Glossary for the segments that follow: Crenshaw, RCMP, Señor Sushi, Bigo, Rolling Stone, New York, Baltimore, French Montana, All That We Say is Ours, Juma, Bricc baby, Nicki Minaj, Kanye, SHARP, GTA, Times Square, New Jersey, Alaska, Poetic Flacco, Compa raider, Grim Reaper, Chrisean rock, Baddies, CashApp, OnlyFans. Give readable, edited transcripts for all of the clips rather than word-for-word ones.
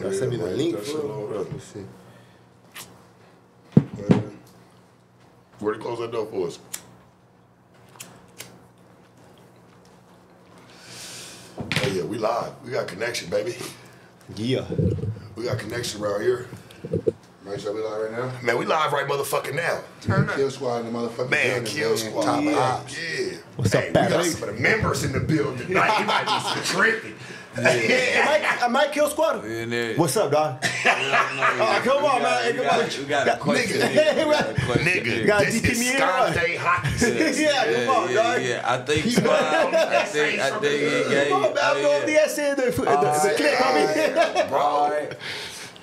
Y'all send me the link. Let's see. Where they close that door for us? Oh yeah, we live. We got connection, baby. Yeah. We got connection right here. Make sure we live right now. Man, we live right motherfucking now. Turn up. Kill Squad in the motherfucking building. Man, Kill Squad. Yeah. What's up, Baddies? We got some of the members in the building tonight. You might be some trippy. Yeah. I might kill Squad. What's up, dog? Come on, man. You got a question, nigga. This is Sky hockey. Yeah, come on, dog. Yeah, I think Squad. I think he gave. I said the clip.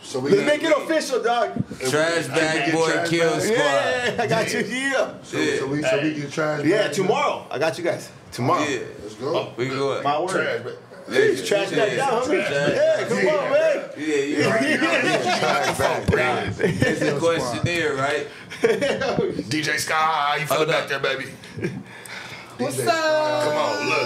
So let's make it official, dog. Trash bag boy, Kill Squad. Yeah, I got you here. So we get trash bag. Yeah, tomorrow. I got you guys. Tomorrow. Let's go. We go. My word. Yeah, trash that down, homie. Come on, man. Yeah, right. It's a questionnaire, right? DJ SKY, you feeling back there, baby? What's up? Come on, look.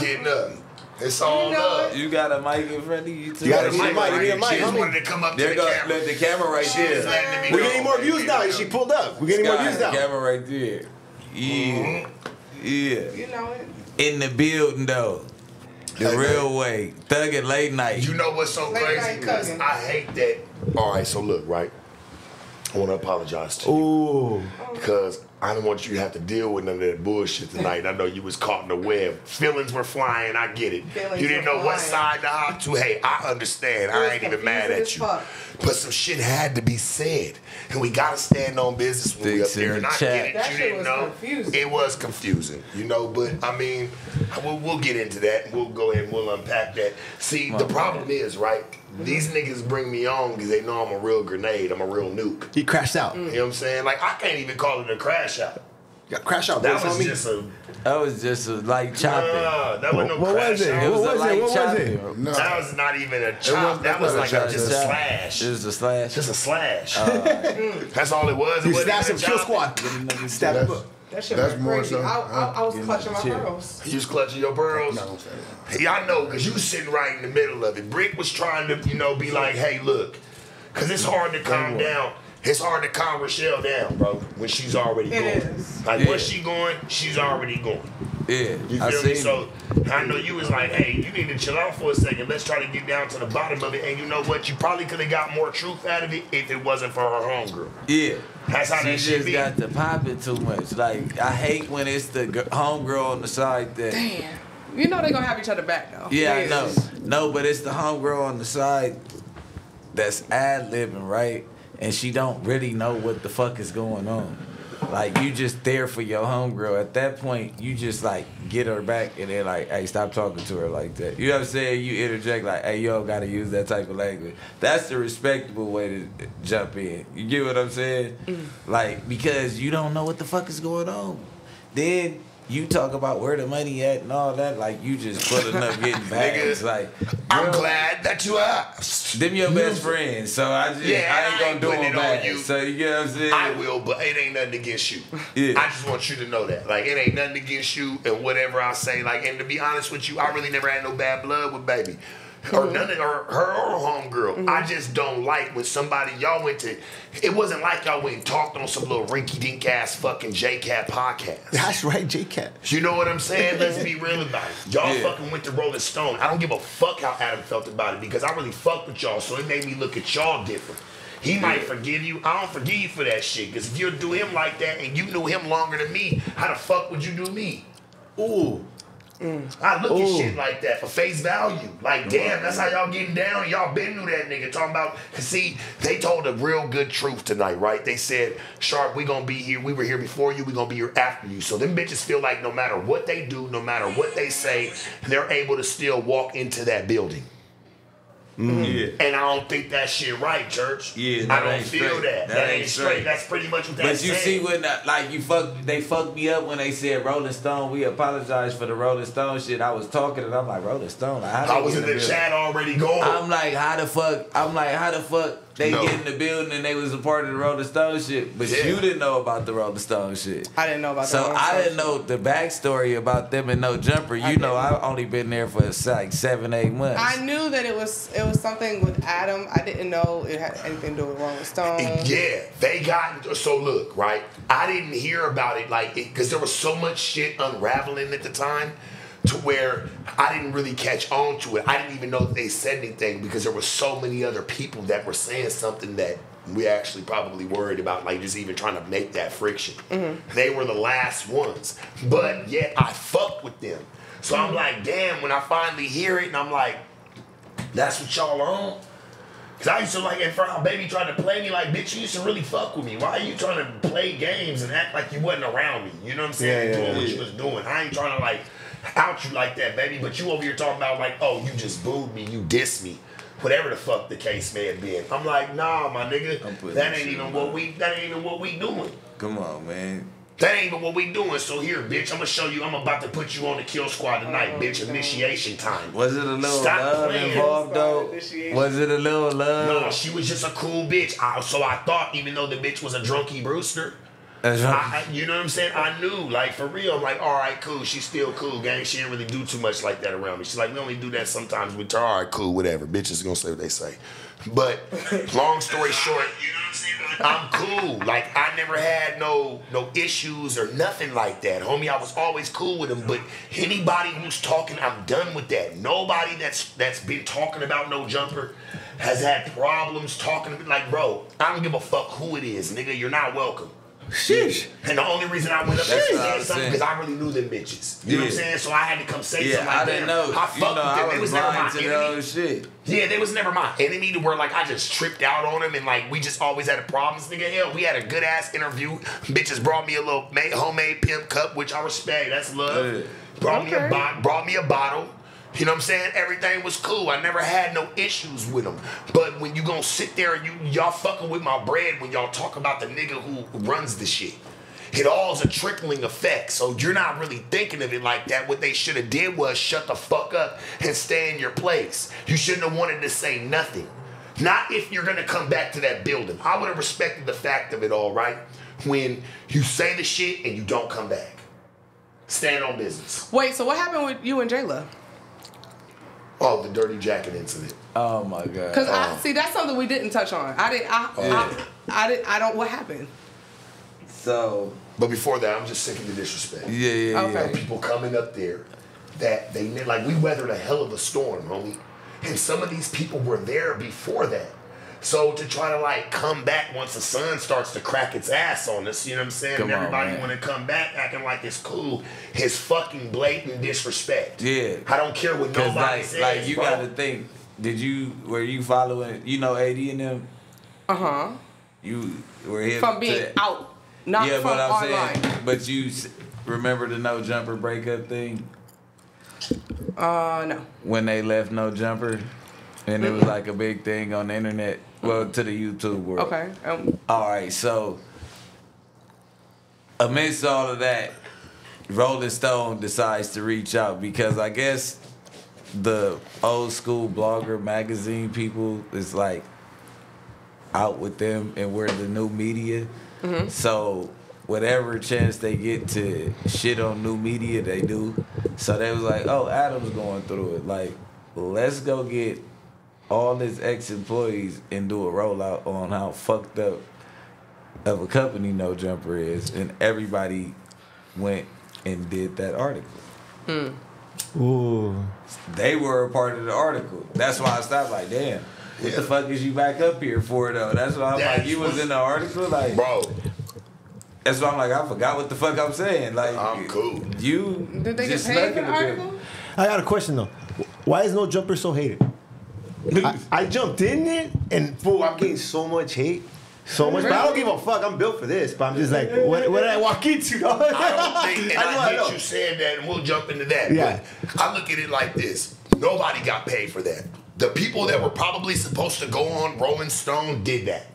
Getting up. It's all up. You got a mic in front of you, too. You got a mic. She just wanted to come up there to the camera right there. We're getting more views now. She pulled up. We're getting more views now. Camera right there. Yeah. Yeah. You know it. In the building, though. The real way. Thuggin' late night. You know what's so crazy? Because I hate that. All right, so look, right? I want to apologize to you. Ooh. Because I don't want you to have to deal with none of that bullshit tonight. I know you was caught in the web. Feelings were flying. I get it. You didn't know what side to hop to. Hey, I understand. I ain't even mad at you. But some shit had to be said. And we got to stand on business when we up there. And I get it. You didn't know. It was confusing. You know, but I mean, we'll get into that. We'll go ahead and we'll unpack that. See, the problem is, right? These niggas bring me on because they know I'm a real grenade. I'm a real nuke. He crashed out. You know what I'm saying? Like, I can't even call it a crash out. Yeah, crash out. That was just a light chopping. No, that wasn't no crash out. What was it? No. That was not even a chop. That was just a slash. It was a slash. Just a slash. That's all it was. It wasn't even a Kill Squad. That shit was crazy. I was clutching my pearls. You was clutching your pearls? No. Hey, I know, because you was sitting right in the middle of it. Brick was trying to, you know, be like, hey, look, because it's hard to calm down. It's hard to calm Rochelle down, bro, when she's already going. Like, when she going, she's already going. Yeah, you feel me? So I know you was like, hey, you need to chill out for a second. Let's try to get down to the bottom of it. And you know what? You probably could have got more truth out of it if it wasn't for her homegirl. Yeah. That's how that shit be. She just got to pop it too much. Like, I hate when it's the homegirl on the side that... Damn. You know they're going to have each other back, though. Yeah, I know. No, but it's the homegirl on the side that's ad-libbing, right? And she don't really know what the fuck is going on. Like, you just there for your homegirl. At that point, you just, like, get her back and then, like, hey, stop talking to her like that. You know what I'm saying? You interject, like, hey, yo, gotta use that type of language. That's the respectable way to jump in. You get what I'm saying? Like, because you don't know what the fuck is going on. Then you talk about where the money at and all that. Like, you just pulling up getting bags. Like, I'm glad that you asked. Them your best friends, so I ain't gonna do it on you. So you get what I'm saying? I will, but it ain't nothing against you. Yeah. I just want you to know that. Like, it ain't nothing against you and whatever I say. Like, and to be honest with you, I really never had no bad blood with baby. Or none of her or homegirl. I just don't like when somebody y'all went to. It wasn't like y'all went and talked on some little rinky dink ass fucking JCat podcast. That's right, JCat. You know what I'm saying? Let's be real about it. Y'all fucking went to Rolling Stone. I don't give a fuck how Adam felt about it because I really fucked with y'all, so it made me look at y'all different. He might forgive you. I don't forgive you for that shit because if you do him like that and you knew him longer than me, how the fuck would you do me? Ooh. I look at shit like that for face value. Like, damn, that's how y'all getting down. Y'all been through that nigga. Talking about, see, they told a real good truth tonight, right? They said, Sharp, we gonna be here. We were here before you. We gonna be here after you. So them bitches feel like no matter what they do, no matter what they say, they're able to still walk into that building. And I don't think that shit right, church. Yeah, I don't feel that. That ain't straight. That's pretty much what that is. But you see when like they fucked me up when they said Rolling Stone. We apologize for the Rolling Stone shit. I was talking and I'm like Rolling Stone. Like, I was in the chat already going. I'm like, how the fuck? They get in the building and they was a part of the Rolling Stone shit, but you didn't know about the Rolling Stone shit. I didn't know about the Rolling Stone. So I didn't know the backstory about them and No Jumper. You know, I've only been there for like 7, 8 months. I knew that it was something with Adam. I didn't know it had anything to do with Rolling Stone. Yeah, they got, so look, right? I didn't hear about it like, because there was so much shit unraveling at the time, to where I didn't really catch on to it. I didn't even know that they said anything because there were so many other people that were saying something that we actually probably worried about, like just even trying to make that friction. Mm-hmm. They were the last ones. But yet I fucked with them. So I'm like, damn, when I finally hear it and I'm like, that's what y'all on? Because I used to like, in front of my baby trying to play me, like, bitch, you used to really fuck with me. Why are you trying to play games and act like you wasn't around me? You know what I'm saying? Doing what you was doing. I ain't trying to like, out you like that, baby, but you over here talking about like, oh, you just booed me, you dissed me, whatever the fuck the case may have been. I'm like, nah, my nigga, that ain't even what we doing. Come on, man. That ain't even what we doing. So here, bitch, I'm gonna show you. I'm about to put you on the Kill Squad tonight, bitch. Initiation time. Was it a little love involved though? Was it a little love? No, she was just a cool bitch. So I thought, even though the bitch was a drunky Brewster. You know what I'm saying? I knew, like, for real. I'm like, all right, cool. She's still cool, gang. She didn't really do too much like that around me. She's like, we only do that sometimes with her. All right, cool, whatever. Bitches gonna say what they say. But long story short, you know what I'm saying? I'm cool. Like, I never had no issues or nothing like that, homie. I was always cool with them. But anybody who's talking, I'm done with that. Nobody that's been talking about No Jumper has had problems talking to me. Like, bro, I don't give a fuck who it is, nigga. You're not welcome. Sheesh. And the only reason I went up there and said something because I really knew them bitches. You know what I'm saying? So I had to come say something like that. I didn't know. I fucked with them. They was never my enemy. Shit. Yeah, they was never my enemy to where like I just tripped out on them and like we just always had problems. Nigga, hell, we had a good ass interview. Bitches brought me a little homemade pimp cup, which I respect. That's love. Yeah. Brought me a bottle. You know what I'm saying? Everything was cool. I never had no issues with them. But when you gonna sit there and y'all fucking with my bread when y'all talk about the nigga who runs the shit, it all's a trickling effect. So you're not really thinking of it like that. What they should have did was shut the fuck up and stay in your place. You shouldn't have wanted to say nothing. Not if you're gonna come back to that building. I would have respected the fact of it all, right? When you say the shit and you don't come back. Stand on business. Wait, so what happened with you and Jayla? Oh, the dirty jacket incident. Oh my god. Cause see, that's something we didn't touch on. What happened? So. But before that, I'm just sick of the disrespect. Yeah. People coming up there that they like. We weathered a hell of a storm, homie, and some of these people were there before that. So to try to like come back once the sun starts to crack its ass on us, you know what I'm saying? And everybody want to come back acting like it's cool. His fucking blatant disrespect. Yeah, I don't care what nobody says. Like you got to think. Were you following? You know, AD and them. You were here from being out, not from online. Saying, but you remember the No Jumper breakup thing? No. When they left No Jumper. And it was like a big thing on the internet, well, to the YouTube world. Okay. All right, so amidst all of that, Rolling Stone decides to reach out because I guess the old school blogger magazine people is like out with them and we're the new media. Mm-hmm. So whatever chance they get to shit on new media, they do. So they was like, oh, Adam's going through it. Like, let's go get all his ex-employees and do a rollout on how fucked up of a company No Jumper is, and everybody went and did that article. Ooh, they were a part of the article. That's why I stopped. Like, damn, what the fuck is you back up here for though? That's why I'm like, you was in the article, like, bro. That's why I'm like, I forgot what the fuck I'm saying. Like, I'm cool. You did they just get paid for the article? I got a question though. Why is No Jumper so hated? I jumped in it and fool, I'm getting so much hate. So much, but I don't give a fuck. I'm built for this, but I'm just like, what did I walk into? I don't think, and I get you saying that, and we'll jump into that. Yeah. But I look at it like this. Nobody got paid for that. The people that were probably supposed to go on Rolling Stone did that.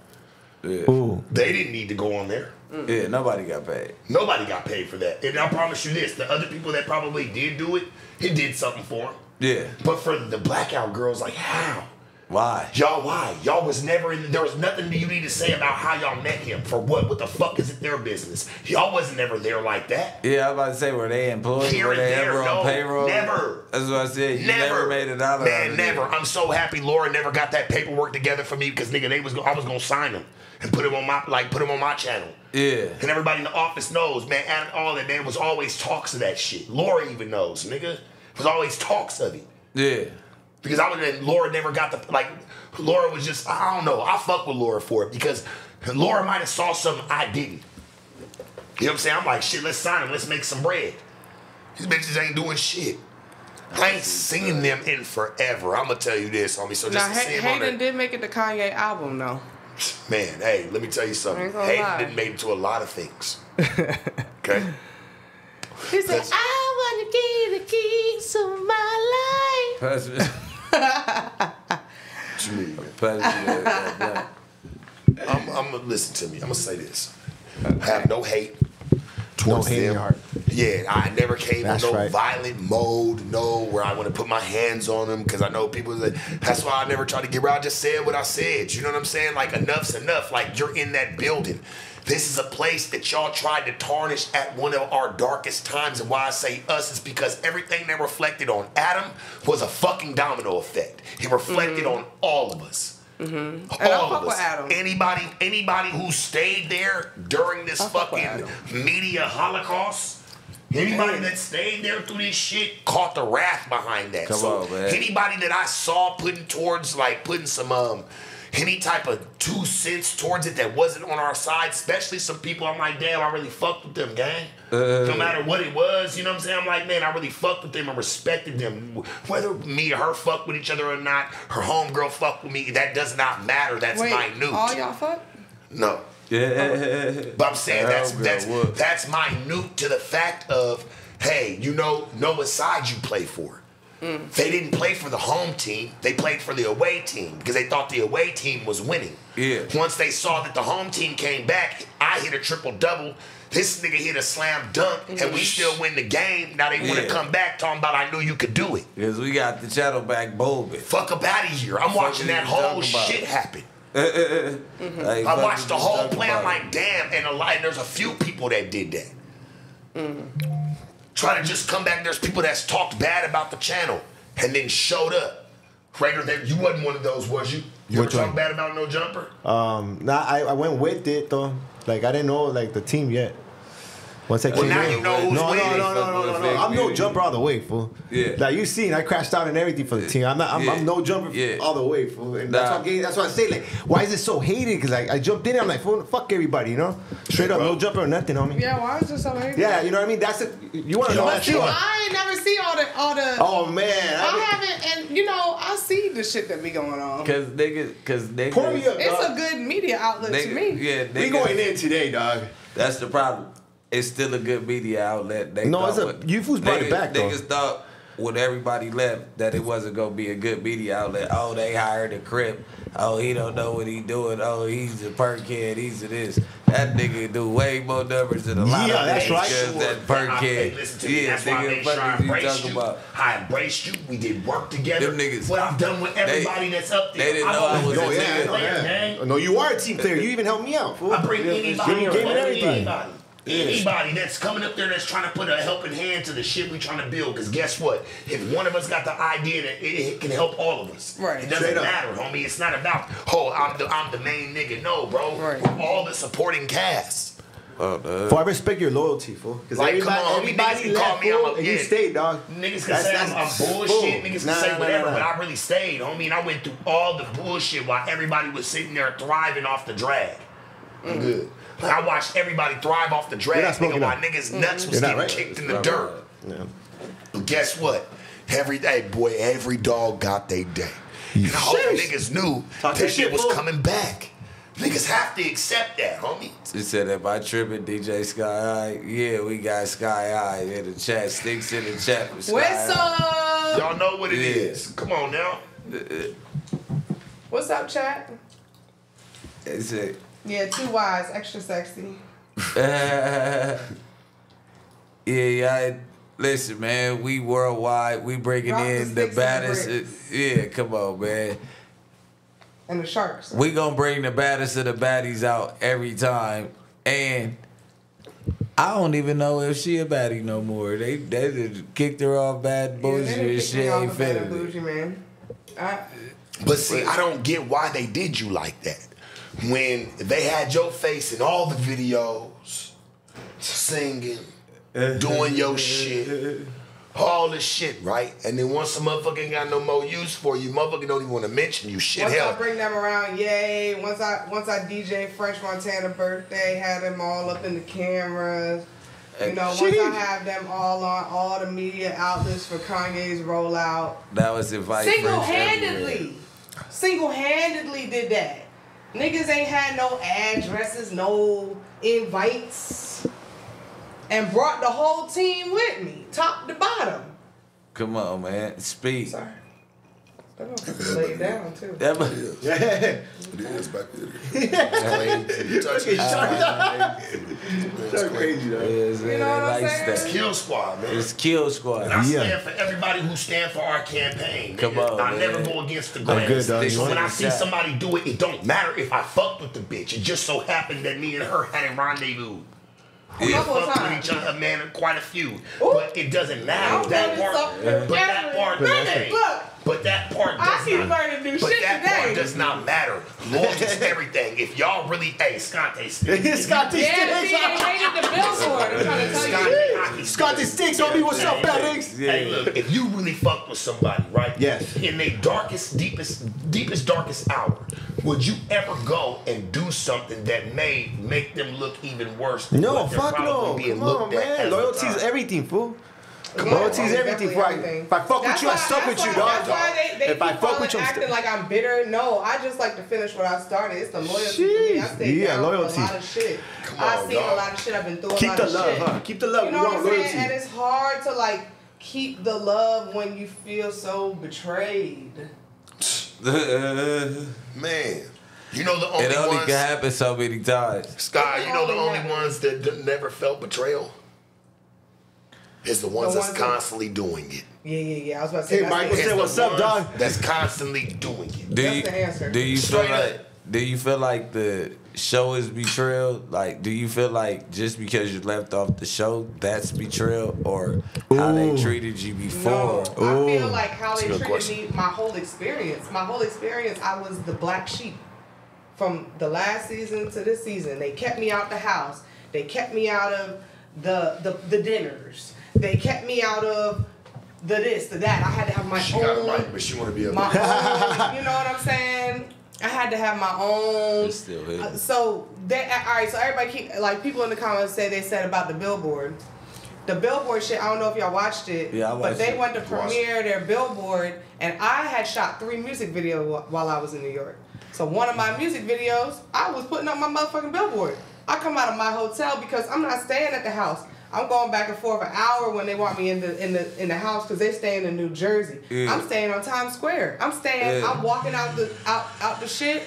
Yeah. Ooh. They didn't need to go on there. Yeah, nobody got paid. Nobody got paid for that. And I promise you this, the other people that probably did do it, it did something for them. Yeah. But for the blackout girls, like, how? Why? Y'all, why? Y'all was never in, there was nothing you need to say about how y'all met him. For what? What the fuck is it their business? Y'all wasn't ever there like that. Yeah, I was about to say, were they employed? Here were they there, ever on payroll? Never. That's what I said. You never made it out of it. Man, never. I'm so happy Laura never got that paperwork together for me, because nigga, they was, I was gonna sign them and put them on my, like, put them on my channel. Yeah. And everybody in the office knows, man, out of all that, man, was always talks of that shit. Laura even knows, nigga. Was always talks of it. Yeah. Because I would have, Laura never got the, like, Laura was just, I don't know. I fuck with Laura for it because Laura might have saw something I didn't. You know what I'm saying? I'm like, shit, let's sign them. Let's make some bread. These bitches ain't doing shit. I ain't seen them in forever. I'm going to tell you this, homie. So just now, see them on Hayden did make it to Kanye album, though. Man, hey, let me tell you something. Hayden didn't make it to a lot of things. Okay? He said, like, I want to give the keys of my life. I'm gonna listen to me. I'm gonna say this. I have no hate towards them. Yeah, I never came in no violent mode, no where I want to put my hands on them, because I know people that. That's why I never tried to get where I just said what I said. You know what I'm saying? Like, enough's enough. Like, you're in that building. This is a place that y'all tried to tarnish at one of our darkest times. And why I say us is because everything that reflected on Adam was a fucking domino effect. It reflected on all of us. All of us. Adam. Anybody who stayed there during this fucking media holocaust, anybody that stayed there through this shit caught the wrath behind that. Come on, man. Anybody that I saw putting towards, like, putting some any type of 2 cents towards it that wasn't on our side, especially some people, I'm like, damn, I really fucked with them, gang. No matter what it was, you know what I'm saying? I'm like, man, I really fucked with them and respected them. Whether me or her fucked with each other or not, her homegirl fucked with me, that does not matter. That's minute. All y'all fucked? No. Yeah. But I'm saying that's minute to the fact of, hey, you know what side you play for. They didn't play for the home team. They played for the away team because they thought the away team was winning. Yeah. Once they saw that the home team came back, I hit a triple-double. This nigga hit a slam dunk, and we still win the game. Now they want to come back talking about, I knew you could do it. Because we got the shadow back bulbing. Fuck up out of here. I'm watching that whole shit happen. Like, I watched the whole play. I'm like, damn. And there's a few people that did that. Try to just come back. There's people that's talked bad about the channel and then showed up. Crater, you wasn't one of those, was you? You ever talked bad about No Jumper? Nah, I went with it though. Like, I didn't know like the team yet. Once I came now you know who's winning. No. I'm No Jumper all the way, fool. Yeah. Like, you seen, I crashed out and everything for the team. I'm No Jumper all the way, fool. And that's why I say, like, why is it so hated? Because I jumped in and I'm like, fool, fuck everybody, you know? Straight up, No Jumper or nothing, homie. Yeah, why is it so hated? Yeah, you know what I mean? That's it. You want to know that shit? I ain't never see all the. Oh man, I haven't, and you know, I see the shit that be going on. Cause niggas. Pour me up, dog. It's a good media outlet to me. Yeah, we going in today, dog. That's the problem. It's still a good media outlet. You fools brought it back, though. Niggas thought when everybody left that it wasn't going to be a good media outlet. Oh, they hired a crip. Oh, he don't know what he doing. Oh, he's a perk head. He's a this. That nigga do way more numbers than a lot of niggas. That perk head. That's why I made sure I embraced you. I embraced you. We did work together. Them niggas. What I've done with everybody that's up there. They didn't know I was a team player. No, you are a team player. You even helped me out. I bring anybody. Anybody that's coming up there that's trying to put a helping hand to the shit we trying to build, because guess what? If one of us got the idea, that it can help all of us. Right. It doesn't matter, homie. It's not about, oh, I'm the main nigga. No, bro. Right. We're all the supporting cast. Fool, I respect your loyalty, fool. Because like, everybody left, fool, and you stayed, dog. Niggas can say I'm bullshit. Niggas can say whatever, but I really stayed, homie. And I went through all the bullshit while everybody was sitting there thriving off the drag. I'm good. I watched everybody thrive off the drag, nigga, while niggas' nuts was getting kicked in the dirt. Yeah. But guess what? Every day, boy, every dog got their day. And all the niggas knew that shit was coming back. Niggas have to accept that, homie. He said, if I tripping, DJ Sky Eye, yeah, we got Sky Eye in the chat. Sticks in the chat with Sky Eye. What's up? Y'all know what it is. Come on now. What's up, chat? It's it. Yeah, two Y's, extra sexy. Listen, man, we worldwide. We bringing in the baddest. Yeah, come on, man. and the Sharks. We gonna bring the baddest of the baddies out every time, and I don't even know if she a baddie no more. They just kicked her off bad bougie. She ain't fit. But see, I don't get why they did you like that when they had your face in all the videos, singing, doing your shit. All this shit, right? And then once a motherfucker ain't got no more use for you, motherfucker don't even want to mention you. Shit, once hell. Once I bring them around, yay. Once I DJ French Montana birthday, had them all up in the cameras. You know, once I have them all on all the media outlets for Kanye's rollout. That was advice. Single-handedly did that. Niggas ain't had no addresses, no invites. And brought the whole team with me, top to bottom. Come on, man. Speak. Sorry. That motherfucker laid down, too. That motherfucker. Yeah. It is back there. That's crazy. That's crazy, though. You know what I'm saying? It's KILLSQUAD, man. It's KILLSQUAD. I stand for everybody who stands for our campaign. Come on, I never go against the grass. So when I see somebody do it, it don't matter if I fucked with the bitch. It just so happened that me and her had a rendezvous. We fucked with each other, man, quite a few. But it doesn't matter. But that part does not matter. Lord is everything. If y'all really, hey, Scotty Sticks. Scotty Sticks. Scotty Sticks, homie, what's up, Baddies? Hey, look, if you really fuck with somebody, right? Yes. In their darkest, deepest, darkest hour, would you ever go and do something that may make them look even worse? No, fuck no. Come on, man. Loyalty is everything, fool. Loyalty is everything. If I fuck with you, I suck with you, dog. If I fuck with you, I'm acting like I'm bitter. No, I just like to finish what I started. It's the loyalty. Yeah, loyalty. A lot of shit. I've seen a lot of shit. I've been through a lot of shit. Keep the love, huh? Keep the love. You know what I'm saying? And it's hard to like keep the love when you feel so betrayed. Man. You know the only ones. It only can happen so many times. Sky, you know the only ones that never felt betrayal. It's the ones that's constantly doing it. Yeah. I was about to say. Hey, Michael said, "What's up, dog?" That's constantly doing it. That's the answer. Do you feel like the show is betrayal? Like, do you feel like just because you left off the show, that's betrayal, or how they treated you before? No, I feel like how they treated me. My whole experience. I was the black sheep from the last season to this season. They kept me out the house. They kept me out of the dinners. They kept me out of the this, the that. I had to have my own. Right, but she want to be a own, you know what I'm saying? I had to have my own. So everybody keep like people in the comments said about the billboard. The billboard shit, I don't know if y'all watched it, yeah, I watched but they went to premiere their billboard, and I had shot 3 music videos while I was in New York. So one of my music videos, I was putting up my motherfucking billboard. I come out of my hotel because I'm not staying at the house. I'm going back and forth an hour when they want me in the house because they staying in New Jersey. Yeah. I'm staying on Times Square. I'm walking out the shit,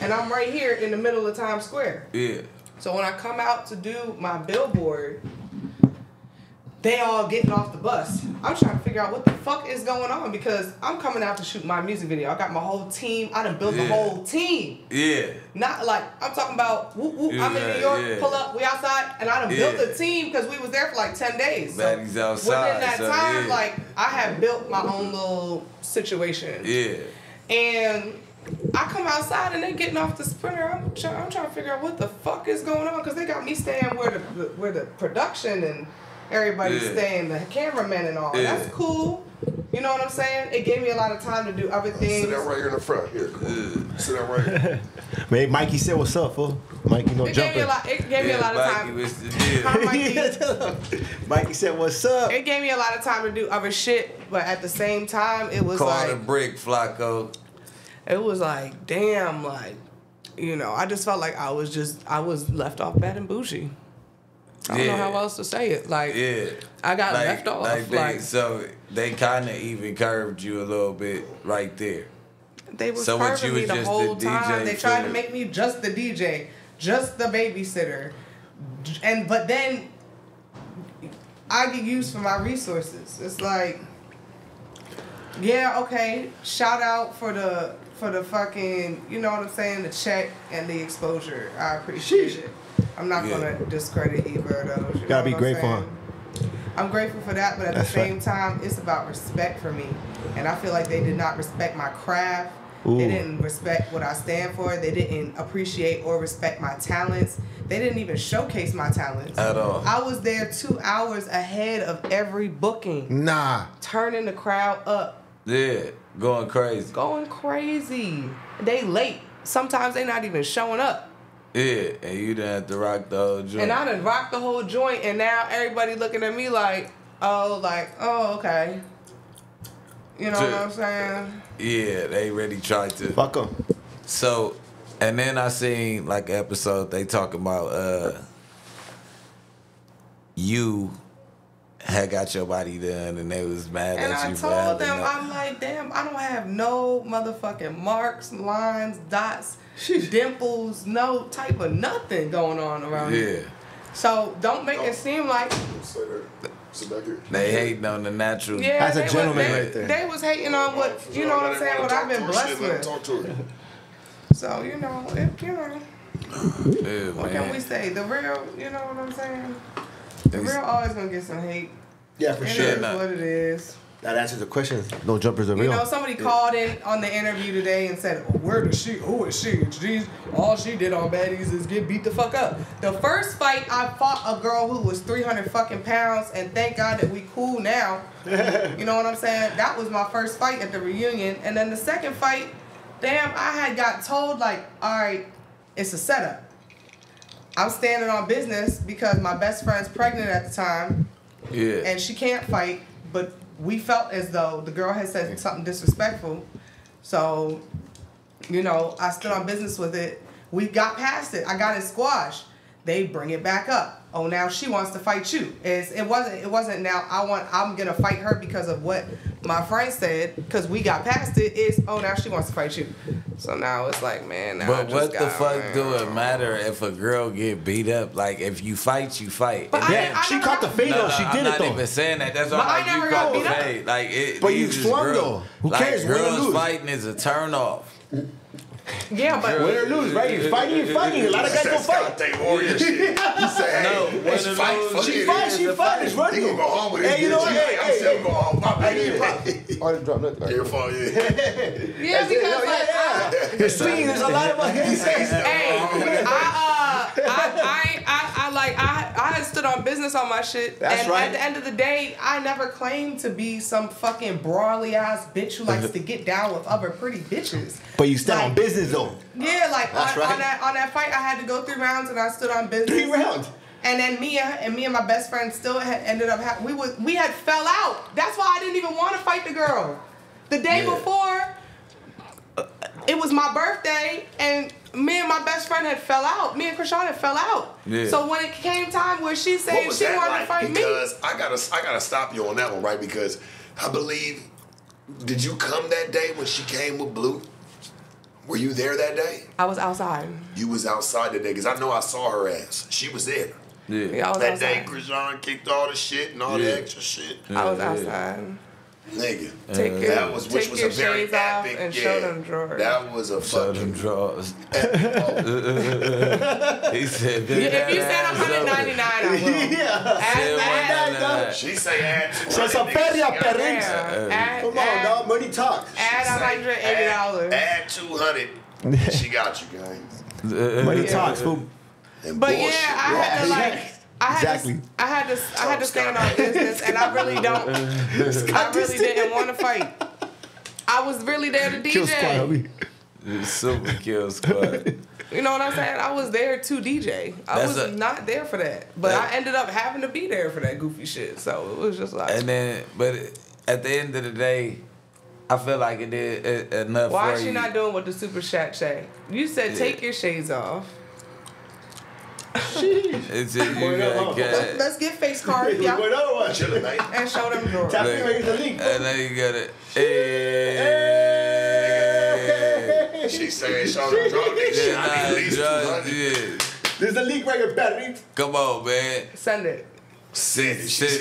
and I'm right here in the middle of Times Square. Yeah. So when I come out to do my billboard, they all getting off the bus. I'm trying to figure out what the fuck is going on because I'm coming out to shoot my music video. I got my whole team. I done built the whole team. Yeah. Not like, I'm talking about, whoop, whoop, I'm in New York, pull up, we outside, and I done built a team because we was there for like 10 days. Baddies so outside. Within that time, like, I had built my own little situation. Yeah. And I come outside and they getting off the sprinter. I'm trying to figure out what the fuck is going on because they got me staying where the production and everybody's staying, the cameraman and all. Yeah. That's cool. You know what I'm saying? It gave me a lot of time to do other things. Sit down right here in the front. Here, sit down right here. Man, Mikey said, "What's up, fool?" Mikey, no jumper. It gave me a lot of time. Mikey said, "What's up?" It gave me a lot of time to do other shit, but at the same time, it was call a break, Flacco. It was like, damn, like, you know, I just felt like I was left off bad and bougie. I don't know how else to say it. Like, I got left off. So they kind of even curved you a little bit right there. They were curving me the whole time. They tried to make me just the DJ, just the babysitter, but then I get used for my resources. It's like, Yeah, okay. Shout out for the fucking, you know what I'm saying, the check and the exposure. I appreciate it. I'm not gonna discredit either of those. You gotta be grateful. I'm grateful for that, but at the same time, it's about respect for me, and I feel like they did not respect my craft. Ooh. They didn't respect what I stand for. They didn't appreciate or respect my talents. They didn't even showcase my talents at all. I was there 2 hours ahead of every booking. Nah. Turning the crowd up. Yeah, going crazy. Going crazy. They late. Sometimes they not even showing up. Yeah, and you done have to rock the whole joint. And I done rocked the whole joint, and now everybody looking at me like, oh, okay. You know what I'm saying? Yeah, they really tried to. Fuck them. So, and then I seen, like, an episode, they talking about you had got your body done, and they was mad at you. And I told them, I'm like, damn, I don't have no motherfucking marks, lines, dots, dimples, no type of nothing going on around me. Yeah. So don't make it seem like they hating on the natural. Yeah, that's a gentleman right there. They was hating on what, you know what I'm saying, what I've been blessed with. So, you know, if, you know, yeah, what can we say? The real, you know what I'm saying? The real always gonna get some hate. Yeah, for sure. It is what it is. That answers the question. No jumpers are real. You know, somebody called in on the interview today and said, oh, where does she? Who is she? She's, all she did on Baddies is get beat the fuck up. The first fight, I fought a girl who was 300 fucking pounds, and thank God that we cool now. You know what I'm saying? That was my first fight at the reunion. And then the second fight, damn, I had got told, like, all right, it's a setup. I'm standing on business because my best friend's pregnant at the time. Yeah. And she can't fight, but we felt as though the girl had said something disrespectful. So, you know, I stood on business with it. We got past it. I got it squashed. They bring it back up. Oh, now she wants to fight you. It wasn't now I'm gonna fight her because of what my friend said, because we got past it. It's, oh, now she wants to fight you. So now it's like, man, now but what the fuck do it matter if a girl get beat up? Like, if you fight, you fight. But yeah, she caught the fade though. She did it though. I'm not even saying that. That's all. Like, you caught the fade. Like, it, but you swung though. Who cares? Girls fighting is a turn off. Yeah, but win or lose, right? You're fighting, you're fighting. A lot of guys don't fight. She fights. It's running. Hey, you know what? I'm still going home. My baby. I didn't drop nothing. Your fault, yeah. Yeah, because like, you're swinging. There's a lot of my hands. Hey, I had stood on business on my shit. That's right. At the end of the day, I never claimed to be some fucking brawly ass bitch who likes to get down with other pretty bitches. But you stand on business though. Yeah, like on that fight, I had to go 3 rounds and I stood on business. 3 rounds. And then me and my best friend still had ended up we had fell out. That's why I didn't even want to fight the girl. The day before, it was my birthday and me and my best friend had fell out. Me and Chrisean had fell out. Yeah. So when it came time where she said she wanted to fight me, because I gotta stop you on that one, right? Because I believe, did you come that day when she came with Blue? Were you there that day? I was outside. You was outside that day because I know I saw her ass. She was there. Yeah. That day, Chrisean kicked all the shit and all the extra shit. Yeah. I was outside. Nigga, that was a very epic. And show them drawers. That was a fucking drawers. He said, if you said 199, I will. Yeah, she say add. That's a feria, perrings. Come on, dog, money talks. Add $180. Add 200. She got you, guys. Money talks, fool. But yeah, I had to like. I had to stand on business, and I really don't. I really didn't want to fight. I was really there to DJ. Super Kill Squad. You know what I'm saying? I was there to DJ. I was not there for that, but I ended up having to be there for that goofy shit. So it was just like. And then, but at the end of the day, I feel like it did enough. Why is she not doing what the super shat shay? You said take your shades off. It's let's get face cards, and show them drawers. And then you got it. Hey. She saying show them drawers. I need at least 200. There's a leak right here, battery. Come on, man. Send it. Send it. Send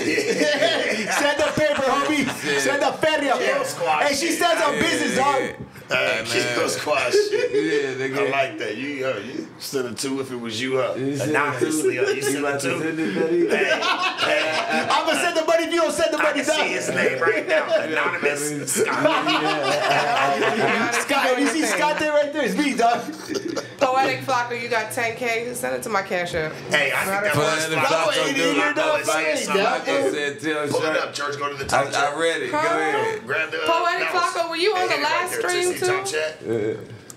the paper, homie. Send the ferry up. Yeah. Hey, she stands on business, dog. KILLSQUAD shit. Yeah, nigga. I like that. You stood a two if it was you up. Anonymously up. You stood a two. I'm gonna send the money if you don't send the money down. I see his name right now. Anonymous. Scott. You see Scott there right there? It's me, dog. Poetic Flocker, you got 10K. Send it to my cash app. Hey, I think that was Flocker. Pull it up, George. Go to the top. I read it. Go ahead. Grab the Poetic Flocker, were you on the live stream? Top chat.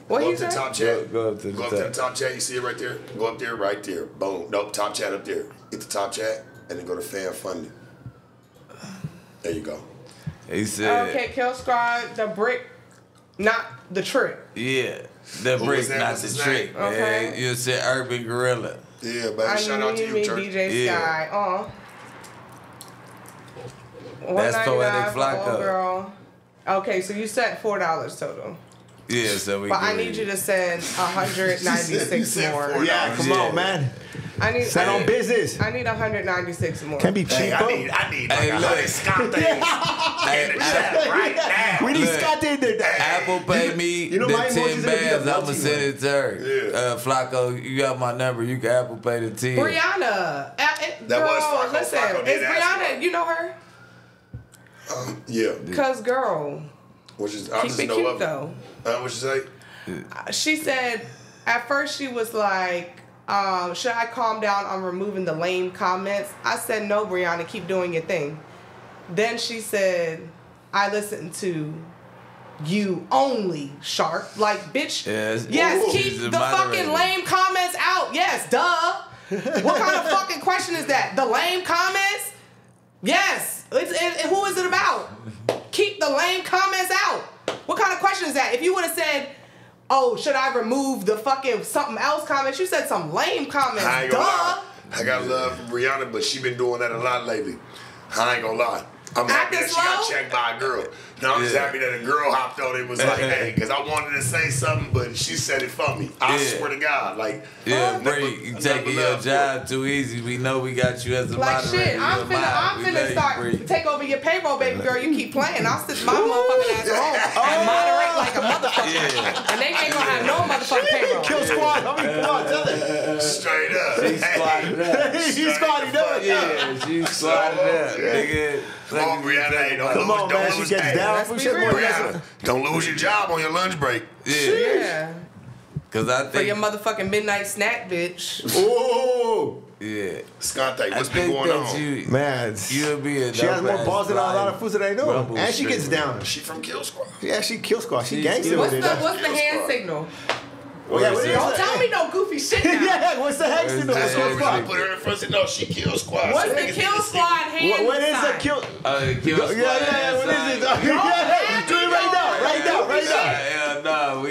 What you said? Go up to the top chat. You see it right there. Go up there, right there. Boom. Nope. Top chat up there. Hit the top chat and then go to fan funding. There you go. He said. Okay, KILLSQUAD. The brick, not the trick. Yeah, the brick, not the trick. Man. Okay. You said Urban Gorilla. Yeah, but shout out to you, Church. DJ Sky. Oh. That's Poetic Flacco. Girl. Okay, so you sent $4 total. Yeah, so we. But I need you to send 196 more. Yeah, come on, man. I need. Send on business. I need 196 more. Can be cheap. Hey, I need like 100 Scott things. In the chat right now. We need Scott in there. Apple pay me the 10 bands. I'm gonna send it to her. Yeah. Flacco, you got my number. You can Apple pay the 10. Brianna, girl, listen, is Brianna? You know her? Yeah. Cause girl, which is I keep it cute though. What she say? She said at first she was like, "Should I calm down on removing the lame comments?" I said, "No, Brianna, keep doing your thing." Then she said, "I listen to you only, Sharp." Like, bitch. Yes, keep the fucking lame comments out. Yes, duh. What kind of fucking question is that? The lame comments? Yes. Who is it about? Keep the lame comments out. What kind of question is that? If you would have said, "Oh, should I remove the fucking something else comments?" You said some lame comments. I got love for Brianna, but she been doing that a lot lately. I ain't gonna lie. I'm happy that she got checked by a girl. No, I'm just happy that a girl hopped on it was like, hey, because I wanted to say something, but she said it for me. I swear to God. Like, Brie, you taking your job too easy. We know we got you as a moderator. Like, shit, I'm finna start take over your payroll, baby girl. You keep playing. I'll sit my motherfucking ass at home and moderate like a motherfucker. Yeah. And they ain't gonna have no motherfucking payroll. KILLSQUAD. I mean, come on, tell them. Straight up. She's squatting up. She's squatting up. Yeah, she's squatting up, nigga. Come on, Brianna. Don't lose Brianna. Don't lose your job on your lunch break. Yeah. Because I think for your motherfucking midnight snack, bitch. Ooh. Yeah. Scante, what's been going on? Man, you'll be a she has more balls than a lot of fools that I know. And she gets down. She from KILLSQUAD. Yeah, she KILLSQUAD. She gangster with it. What's the hand signal? Don't tell me no goofy shit now. What's the hex in the KILLSQUAD? Put her in front of no, she KILLSQUAD. What's the KILLSQUAD hand? What is the kill? KILLSQUAD. Yeah, what is it? Do it right now. No, we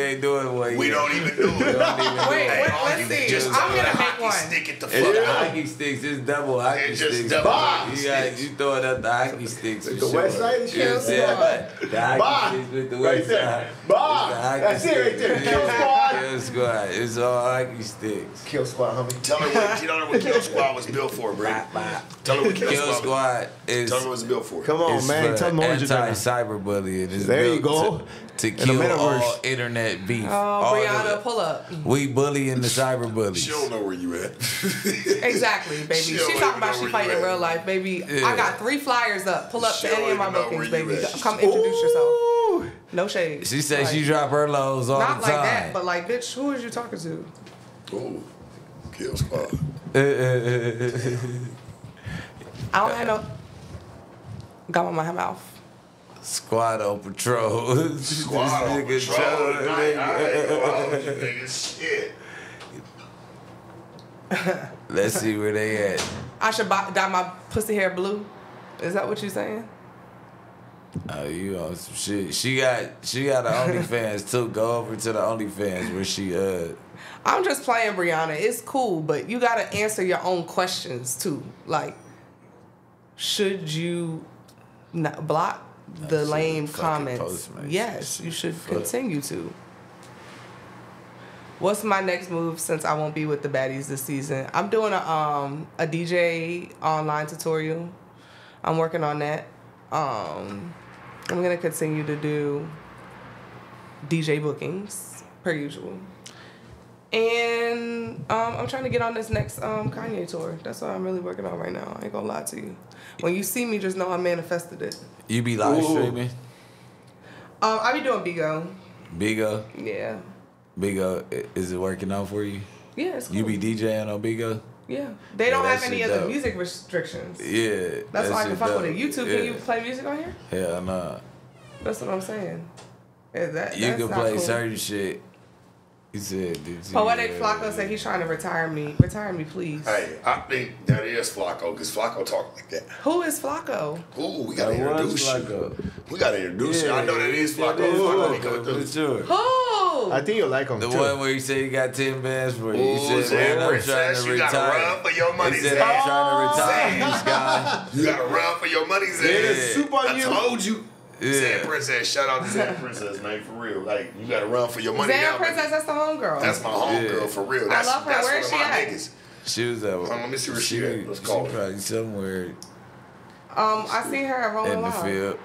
ain't doing what. We don't even do it. Wait, let's see. Just I'm gonna make one. Stick it the fuck out. Hockey sticks, it's double hockey sticks. It's just double hockey sticks. You throw it up the hockey sticks. The west side is KILLSQUAD. The hockey sticks with the west side. That's it right there. KILLSQUAD. It's all hockey sticks. KILLSQUAD, homie. Tell me what KILLSQUAD was built for, bro. Tell me what KILLSQUAD is. Tell me what it's built for. Come on, man. Tell me what it's anti-cyberbullying. There you go. To kill all internet beef. Oh, Brianna, pull up. We bullying the cyberbullies. She don't know where you at. Exactly, baby. She talking about she fighting in real life, baby. I got 3 flyers up. Pull up to any of my bookings, baby. Come introduce yourself. No shade. She said like, she drop her lows all the time. Not like that, but like, bitch, who is you talking to? Ooh, KILLSQUAD. I don't have no gum on my mouth. Squad on patrol. Squad on patrol. Shit. Let's see where they at. I should dye my pussy hair blue. Is that what you saying? Oh, you on some shit. She got an OnlyFans too. Go over to the OnlyFans where she I'm just playing, Brianna. It's cool, but you gotta answer your own questions too. Like, should you not block the lame comments? Yes, you should continue to. what's my next move since I won't be with the baddies this season? I'm doing a DJ online tutorial. I'm working on that. I'm going to continue to do DJ bookings, per usual. And I'm trying to get on this next Kanye tour. That's what I'm really working on right now. I ain't gonna lie to you. When you see me, just know I manifested it. You be live streaming? I be doing Bigo. Bigo? Yeah. Bigo, is it working out for you? Yeah, it's cool. You be DJing on Bigo? Yeah. They don't have any other music restrictions. Yeah. That's why I can fuck with it. YouTube, can you play music on here? Hell nah. That's what I'm saying. Yeah, you can play certain shit. He said, Poetic Flacco said he's trying to retire me. Retire me, please. Hey, I think that is Flacco, because Flacco talk like that. Who is Flacco? Ooh, we got to introduce you. We got to introduce you. I know that is Flacco. Who? I think you like him, The one where he said he got 10 bands for you. He said, man, I'm trying to retire. You got to run for your money, Zach. I'm trying to retire this guy. You got to run for your money, Zach. I told you. Yeah. Zan Princess, shout out to Zan Princess, man, for real. Like, you gotta run for your money. Zan Princess, that's the homegirl. That's my homegirl, for real. That's, I love her. That's where is she at? Niggas. She was at. Let me see where she at. Let's call her. Probably somewhere. I see her at Rolling Stone. In the field.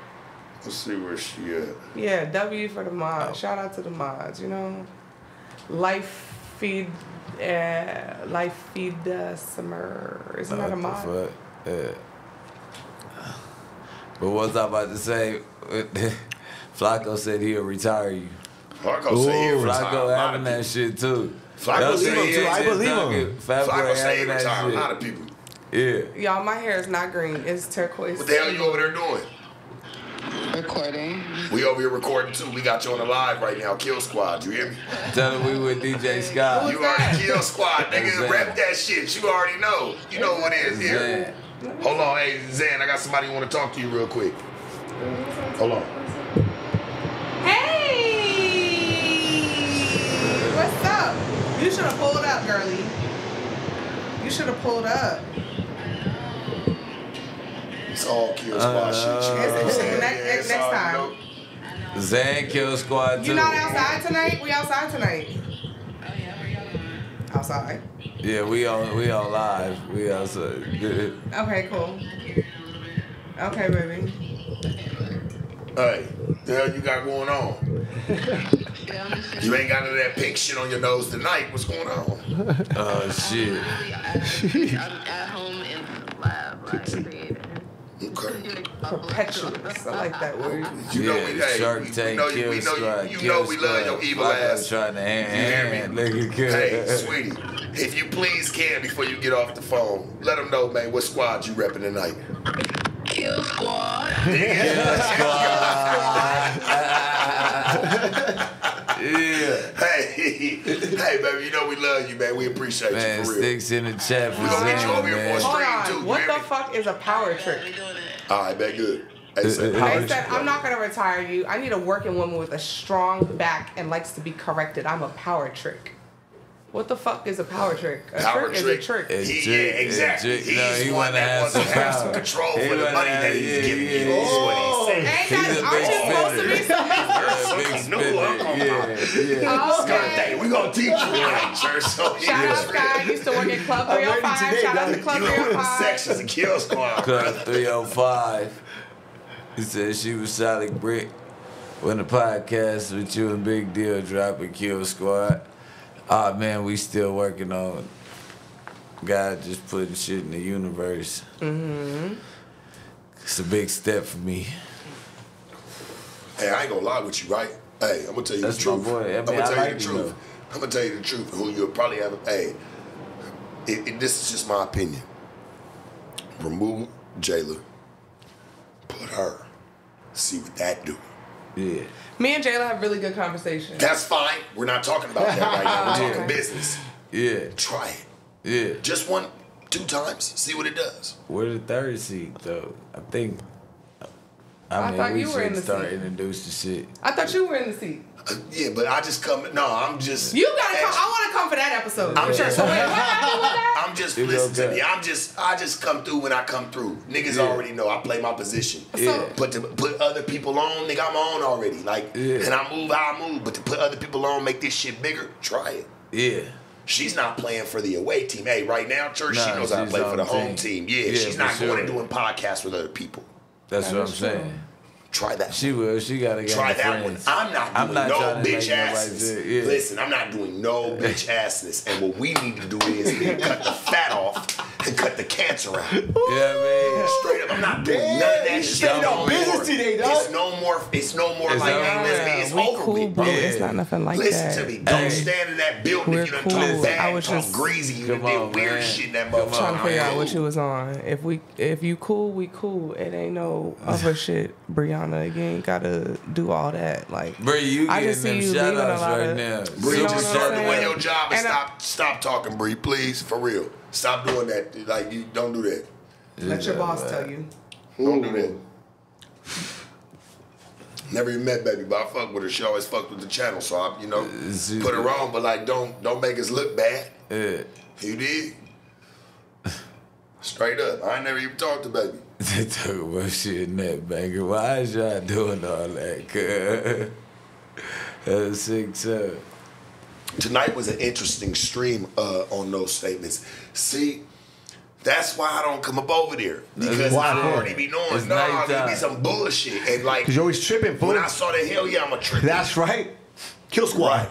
Let's see where she at. Yeah, W for the mods. Shout out to the mods. You know, life feed the summer. Isn't that a mod? Fuck? Yeah. But what was I about to say? Flacco said he'll retire you. Flacco said he'll retire. Flacco having that shit too. Flacco said he'll retire. I believe him. Flacco said he'll retire a lot of people. Yeah. Y'all, my hair is not green. It's turquoise. What the hell are you over there doing? Recording. We over here recording too. We got you on the live right now. Kill Squad. You hear me? Tell him we with DJ Sky. You already Kill Squad. Nigga, rep that shit. You already know. You know what it is here. Hold on, hey, Zan, I got somebody who want to talk to you real quick. Hold on. Hey! What's up? You should have pulled up, girlie. You should have pulled up. It's all Kill Squad shit. Next time. Zan Kill Squad too. You not outside tonight? We outside tonight. Oh, yeah, where y'all going? Outside. Yeah, we on live. We outside. Okay, cool. Okay, baby. Hey, the hell you got going on? You ain't got none of that pink shit on your nose tonight. What's going on? Oh shit. I'm at home in the lab, creating. Okay. Perpetuous. I like that word. You know we Shark Tank, Kill Squad. You know we love your evil ass. Trying to hand nigga. Hey, sweetie. If you please can, before you get off the phone, let them know, man, what squad you repping tonight. Kill Squad. Yeah. Hey, baby, you know we love you, man. We appreciate you, for real. Sticks in the chat for Zan. Hold on. What the fuck is a power trick? All right, man, good. They said, I'm not going to retire you. I need a working woman with a strong back and likes to be corrected. I'm a power trick. What the fuck is a power trick? A power trick is a trick. Yeah, exactly. He's one that wants to have some control for the money that he's giving you. That's what he said. Aren't you supposed to be something? Yeah. We're going to teach you. Shout out Sky. Used to work at Club 305. Shout out to Club 305. You know the sections of Kill Squad. Club 305. He said she was solid brick when the podcast with you and Big Deal dropping Kill Squad. Ah, man, we still working on God just putting shit in the universe. Mm-hmm. It's a big step for me. Hey, I ain't gonna lie with you, right? Hey, I'm gonna tell you the truth. I'm gonna tell you the truth. Who you'll probably have. Hey, this is just my opinion. Remove Jayla, put her. See what that do. Yeah. Me and Jayla have really good conversations. That's fine. We're not talking about that right now. We're talking business. Yeah. Try it. Yeah. Just 1-2 times. See what it does. We're the third seed, though. I think. I mean, thought you were in the seat. Introduce the shit. I thought you were in the seat. Yeah, but I just come. No, I'm just. You gotta come. I want to come for that episode. I'm just. Wait, what happened with that? I'm just listening to me. I just come through when I come through. Niggas already know I play my position. Yeah. But to put other people on, nigga, I'm on already. Like, and I move how I move. But to put other people on, make this shit bigger. Try it. Yeah. She's not playing for the away team. Hey, right now, church, she knows how to play for the home team. Yeah, she's not going and doing podcasts with other people. That's what I'm saying. Try that. She will. She gotta get try that one. I'm not doing no bitch assness. Listen, I'm not doing no bitch assness. And what we need to do is cut the fat off and cut the cancer out. Yeah, man. Straight up, I'm not doing none of that shit. No business today, dog. It's no more. It's no more like it's over with, bro. It's not nothing like that. Listen to me. Don't stand in that building. You done talk bad, talk greasy, you done did weird shit. That motherfucker. Trying to figure out what you was on. If you cool, we cool. It ain't no other shit, Brianna. Again, gotta do all that. Like, bro, you getting them shout outs right now. Bree, just start doing your job and stop talking, Bree. Please, for real, stop doing that. Like, you don't do that. Let your boss tell you. Don't do that. Never even met baby, but I fuck with her. She always fucked with the channel, so I, you know, put her on. But like, don't make us look bad. Yeah, you did. Straight up, I ain't never even talked to baby. They talk about shit in that banger. Why is y'all doing all that, cuz? That's sick, so. Tonight was an interesting stream on those statements. See, that's why I don't come up over there. Because I already be knowing, it's there'll be some bullshit. And like, because you're always tripping, fool. When I saw that, hell yeah, I'm a trip. That's right. Kill Squad.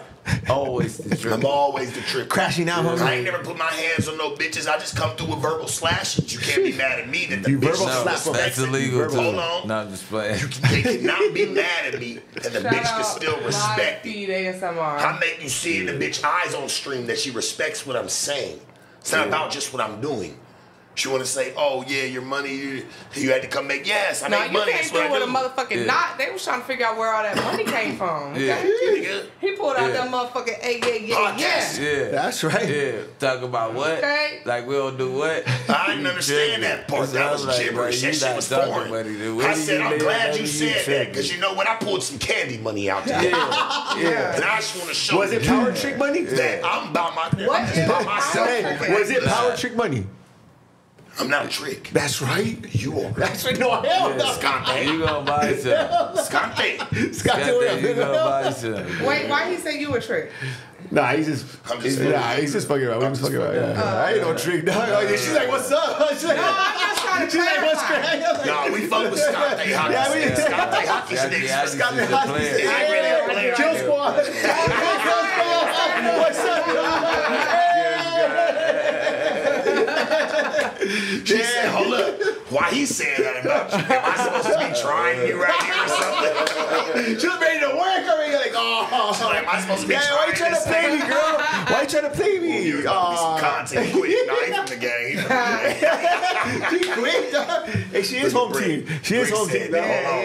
Always the trip. I'm always the trip. Crashing out, homie. I ain't never put my hands on no bitches. I just come through with verbal slashes. You can't be mad at me that the you bitch slapped me. That's illegal. Hold on. No, I'm just playing. They cannot be mad at me that the bitch can still respect me. I make you see in the bitch eyes on stream that she respects what I'm saying. It's not about just what I'm doing. She want to say, oh, yeah, your money, you had to come make, yes, I make money. No, you can't do with a motherfucking knot. They was trying to figure out where all that money came from. Okay? He pulled out that motherfucking, yeah. That's right. Yeah. Talk about what? Okay. Like, we don't do what? I didn't understand that part. That was gibberish. That shit was foreign. I said, I'm glad you said that, because you know what? I pulled some candy money out there. Yeah. And I just want to show you. Was it power trick money? That I'm by myself. Was it power trick money? I'm not a trick. That's right. You are. That's right. No, hell no. Scante. You gonna buy some. Scante. Scante, you gonna buy some. Wait, why he say you a trick? Nah, he's just fucking around. I'm just fucking around. I ain't no trick, dog. She's like, what's up? She's like, no, I'm just trying to clarify. She's like, what's crazy? Nah, we fuck with Scante hockey. Yeah, we Scante hockey sticks. Scante hockey sticks. I really a player. Kill Squad. What's up, She said, hold up, why he saying that about you? Am I supposed to be trying you right here or something? She was ready to work already. Like, oh, so am I supposed to be trying? Why you trying to play me, girl? Why you trying to play me? Ooh, you got some content quick. Nah, he from the gang. She quit, dog. Hey, she is home team. She is home team. Hold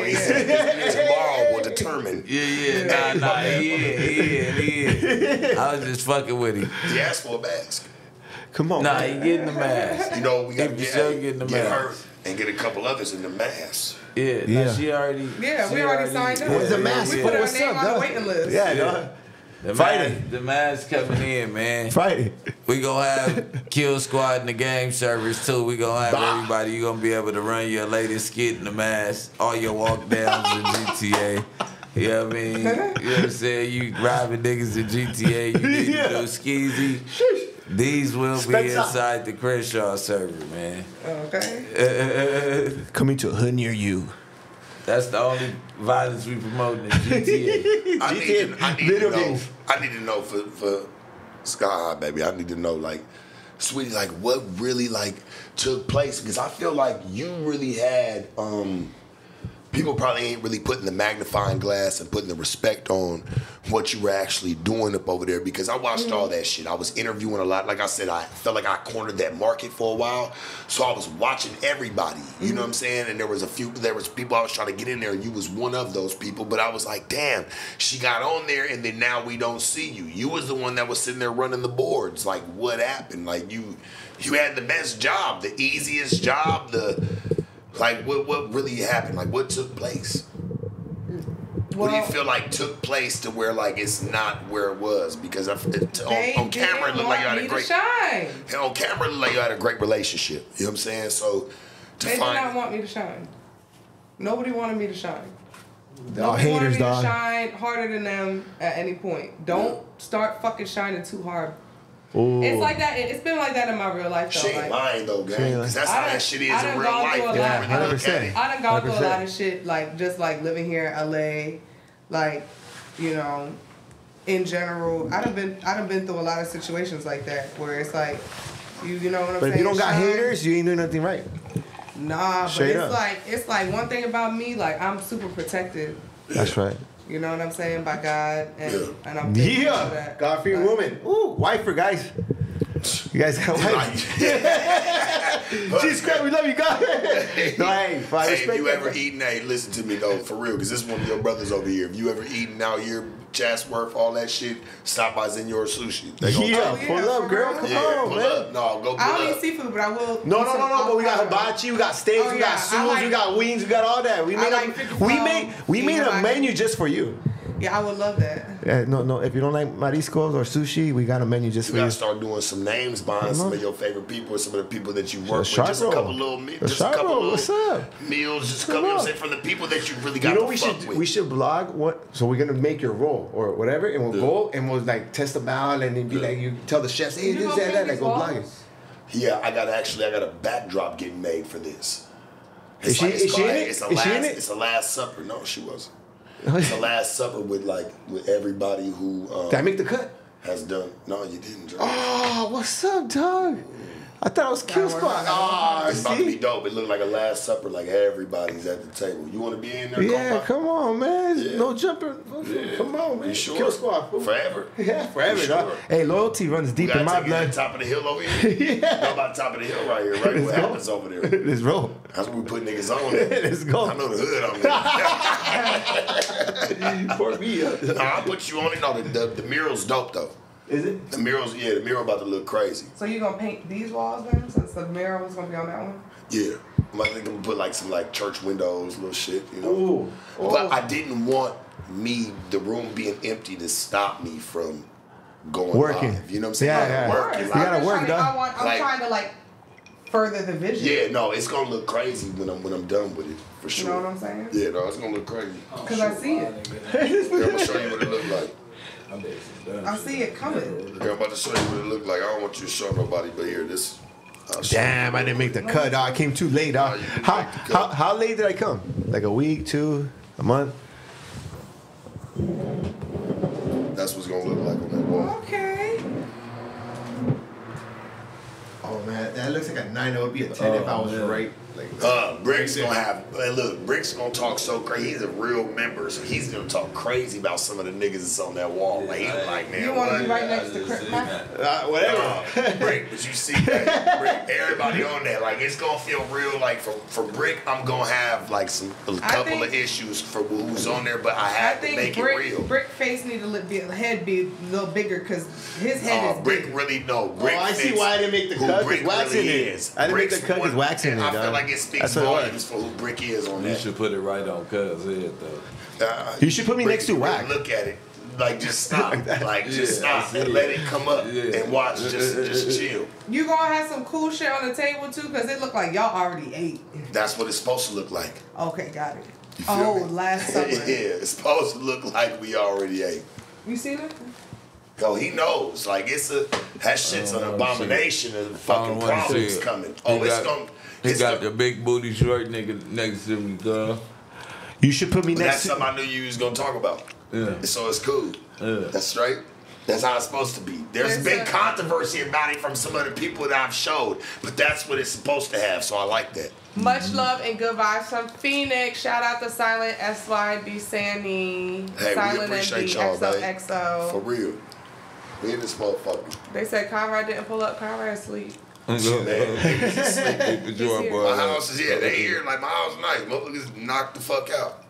on. He said, tomorrow will determine. Yeah. I was just fucking with him. He asked for a basket. Come on, nah, man. He getting the mask. You know, we got to get her and get a couple others in the mask. Yeah. No, we already signed up. What's the mask? We put her name on the waiting list. Yeah. Friday. The mask coming in, man. Friday. We going to have Kill Squad in the game service, too. We going to have everybody. You're going to be able to run your latest skit in the mask, all your walk downs in GTA. You know what I mean? You know what I'm saying? You robbing niggas in GTA. You need to do skeezy. Sheesh. These will be inside the Crenshaw server, man. Okay. Coming to a hood near you. That's the only violence we promoting in GTA. I need to know for Sky High, baby. I need to know, like, sweetie, like, what really, like, took place? Because I feel like you really had, people probably ain't really putting the magnifying glass and putting the respect on what you were actually doing up over there, because I watched all that shit. I was interviewing a lot. Like I said, I felt like I cornered that market for a while, so I was watching everybody. You know what I'm saying? And there was people I was trying to get in there, and you was one of those people. But I was like, damn, she got on there, and then now we don't see you. You was the one that was sitting there running the boards. Like, what happened? Like, you had the best job, the easiest job, Like, what really happened? Like, what took place? Well, what do you feel like took place to where, like, it's not where it was? Because on camera, it looked like you had a great... On camera, it looked like you had a great relationship. You know what I'm saying? So, they did not want me to shine. Nobody wanted me to shine. Y'all haters, dog. Shine harder than them at any point. Don't start fucking shining too hard. Ooh. It's like that. It's been like that in my real life. Though. She ain't like, lying though, gang. Because that's how that shit is in real life. Yeah, 100%. I done gone through a lot of shit, like just like living here in LA, like, you know, in general. I done been through a lot of situations like that where it's like, you know what I'm saying. But if you don't got haters, you ain't doing nothing right. Nah, but straight up. it's like one thing about me, like I'm super protected. That's right. You know what I'm saying? By God and I'm that. God fearing woman. Ooh, wifer, guys. You guys got wife. Jesus Christ, we love you, God. No, hey, if you ever eaten, hey, listen to me though, for real, because this is one of your brothers over here. If you ever eaten out here, Chatsworth, all that shit, stop by Señor Sushi. They gonna pull up, girl. Come on, pull man. Up. No, go pull I don't eat seafood, but I will. No. But we got hibachi, we got steaks, we got sushi, we got wings, we got all that. We made a menu just for you. Yeah, I would love that. No, if you don't like mariscos or sushi, we got a menu just for you. You gotta start doing some names behind some of your favorite people and some of the people that you work with. Just a couple little meals. Just a couple little meals. Just a couple, you know, from the people that you really got to fuck with. We should blog what. So we're gonna make your roll or whatever, and we'll go and we'll like test them out and then be like, you tell the chefs, hey, this, that, that, like go blog it. Yeah, I got a backdrop getting made for this. Is she in it? It's a Last Supper. No, she wasn't. It's the Last Supper with everybody who did I make the cut? Has done. No, you didn't, John. Oh, what's up, dog? I thought it was KILLSQUAD. Oh, it's about to be dope. It looked like a Last Supper, like everybody's at the table. You want to be in there? Yeah, come on, man. Yeah. No Jumper. Yeah. Come on, man. Sure. KILLSQUAD forever. Yeah, forever. Sure. Dog. Hey, loyalty runs deep in my blood. Top of the hill over here. Yeah. Go about top of the hill right here. Right, what happens over there? Let's roll. That's what we put niggas on. Let's go. I know the hood on there. For me, no, I put you on it. No, the mural's dope though. Is it? The murals, yeah, the mural about to look crazy. So you gonna paint these walls then, since the mural was gonna be on that one? Yeah, I think I'm gonna put like some like church windows, little shit, you know. Ooh. But I didn't want the room being empty to stop me from going working. Live, you know what I'm saying? Yeah, working. You gotta work, dog. I'm trying to like further the vision. Yeah, no, it's gonna look crazy when I'm done with it. For sure. You know what I'm saying? Yeah, no, it's gonna look crazy. Cause I see it. I'm gonna show you what it look like. I see it coming. I'm about to show you what it looked like. I don't want you to show nobody, but here, this. Damn, I didn't make the cut. I came too late. No, how late did I come? Like a week, 2, a month? That's what's going to look like on that wall. Okay. Oh, man, that looks like a 9. It would be a 10 if I was right. Like, Brick's gonna have look. Brick's gonna talk so crazy. He's a real member, so he's gonna talk crazy about some of the niggas that's on that wall. Yeah, like, he's like, man, you wanna be right next to whatever. Brick, but you see, that, Brick, everybody on that, like, it's gonna feel real. Like for Brick, I'm gonna have like a couple of issues for who's on there, but I think to make it real. Brick face need to look be a little bigger because his head is. Brick big. Really no. Brick I see why I didn't make the cut. Brick wax really is. I didn't make the cut. Is wax in it. I feel like. It speaks volumes for who Brick is on that. You should put it right on Cuz head though. You should put me next to Wack. Look at it. Like just stop. Like just stop and let it come up and watch. Just chill. You gonna have some cool shit on the table too, cause it look like y'all already ate. That's what it's supposed to look like. Okay, got it. Last Supper. Yeah, it's supposed to look like we already ate. You seen it? Yo, he knows. Like that shit's an abomination of the fucking problems coming. Oh, it's gonna. He got the big booty short nigga next to me, girl. You should put me next to him. That's something I knew you was going to talk about. Yeah. So it's cool. Yeah. That's right. That's how it's supposed to be. There's been controversy about it from some other people that I've showed, but that's what it's supposed to have, so I like that. Much love and good vibes from Phoenix. Shout out to Silent SYD Sandy. Hey, Silent we appreciate y'all, XOXO. For real. We in this motherfucker. They said Conrad didn't pull up. Conrad's asleep. My house is they here like my house nice. Motherfuckers knocked the fuck out.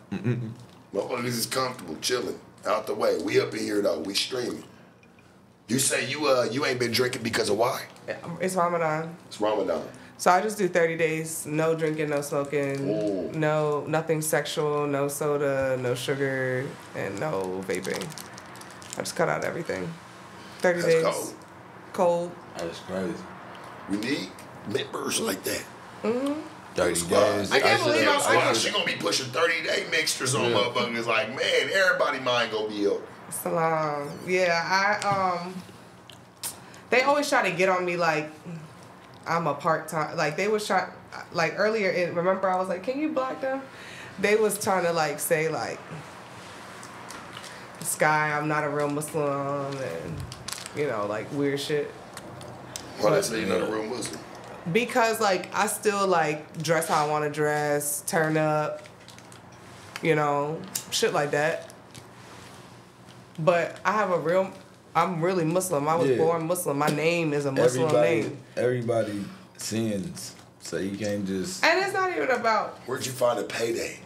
Motherfuckers is comfortable, chilling, out the way. We up in here though, we streaming. You say you ain't been drinking because of why? It's Ramadan. It's Ramadan. So I just do 30 days, no drinking, no smoking, nothing sexual, no soda, no sugar, and no vaping. I just cut out everything. 30 days. Cold. Cold. That's crazy. We need members like that. Mm-hmm. 30 days. I can't believe she gonna be pushing 30-day mixtures on motherfuckers. Like, man, everybody mind gonna be open. Salam. Yeah, I they always try to get on me like I'm a part-time. Like they was trying, like earlier. Remember, I was like, can you block them? They was trying to like say like, Sky, I'm not a real Muslim, and you know, like weird shit. Why they say you're not a real Muslim? Because like I still like dress how I want to dress, turn up, you know, shit like that. But I have a real. I'm really Muslim. I was born Muslim. My name is a Muslim name. Everybody sins, so you can't just. And it's not even about. Where'd you find a payday?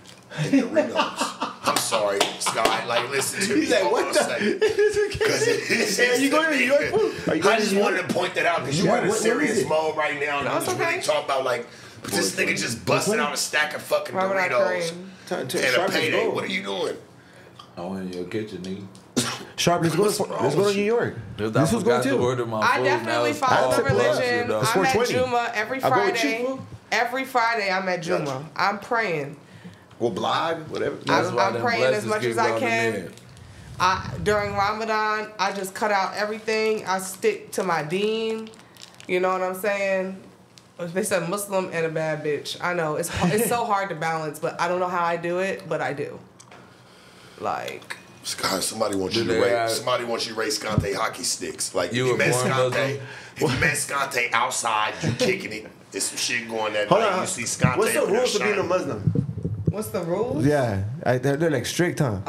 In the Renos. I'm sorry, Sky. Like, listen to me. He's like, what the? It's okay. You going to New York? I just wanted to point that out because you're in a serious mode right now, and I'm just really talking about like, but this nigga just busting out a stack of fucking Doritos and a payday. What are you doing? I went in your kitchen, nigga. Sharp, let's go to New York. This was going to order my food. I definitely follow the religion. I'm at Juma every Friday. Every Friday I'm at Juma. I'm praying. Or blog, whatever. I'm praying as much as I can. During Ramadan, I just cut out everything. I stick to my deen. You know what I'm saying? They said Muslim and a bad bitch. I know. It's so hard to balance, but I don't know how I do it, but I do. Like... Sky, somebody wants you to race. Somebody wants you to race Skante hockey sticks. Like you met Skante. If you met Skante outside, you kicking it. There's some shit going that night. You see Skante. What's the rules for being a Muslim? What's the rules? Yeah, they're like strict, huh?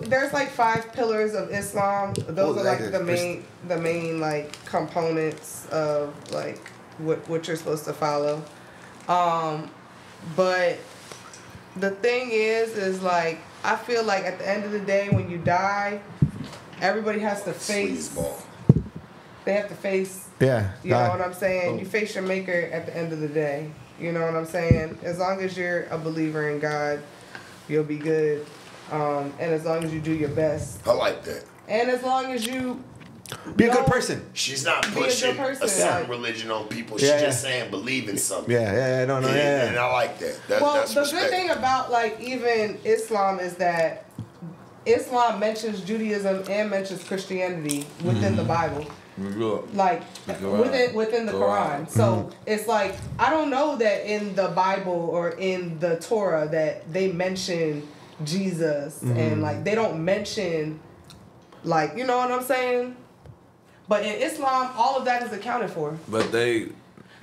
There's like 5 pillars of Islam. Those are like the main like components of like what you're supposed to follow. But the thing is like. I feel like at the end of the day, when you die, everybody has to face. They have to face. Yeah. You know what I'm saying? You face your maker at the end of the day. You know what I'm saying? As long as you're a believer in God, you'll be good. And as long as you do your best. I like that. And as long as you be a good person. She's not pushing a certain religion on people. She's just saying believe in something. And I like that. Well, the good thing about like even Islam is that Islam mentions Judaism and mentions Christianity within the Bible. Like within the Quran. So it's like I don't know that in the Bible or in the Torah that they mention Jesus and like they don't mention like you know what I'm saying. But in Islam, all of that is accounted for. But they...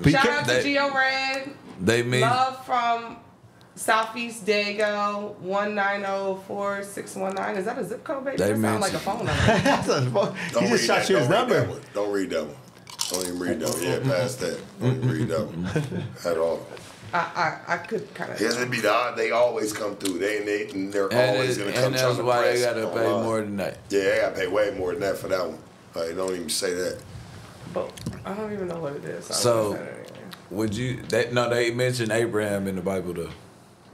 Shout out to Geo Red. They mean... Love from Southeast Dago, 1904619. Is that a zip code, baby? That sounds like a phone number. That's a phone. He just shot you his number. Don't read that one. Don't even read that one. Yeah, past that. Don't even read that one at all. I could kind of... Yeah, it'd be the odd. They always come through. They're always going to come through. And that's why they got to pay more than that. Yeah, they got to pay way more than that for that one. I don't even say that. But I don't even know what it is. So would you? They mention Abraham in the Bible though.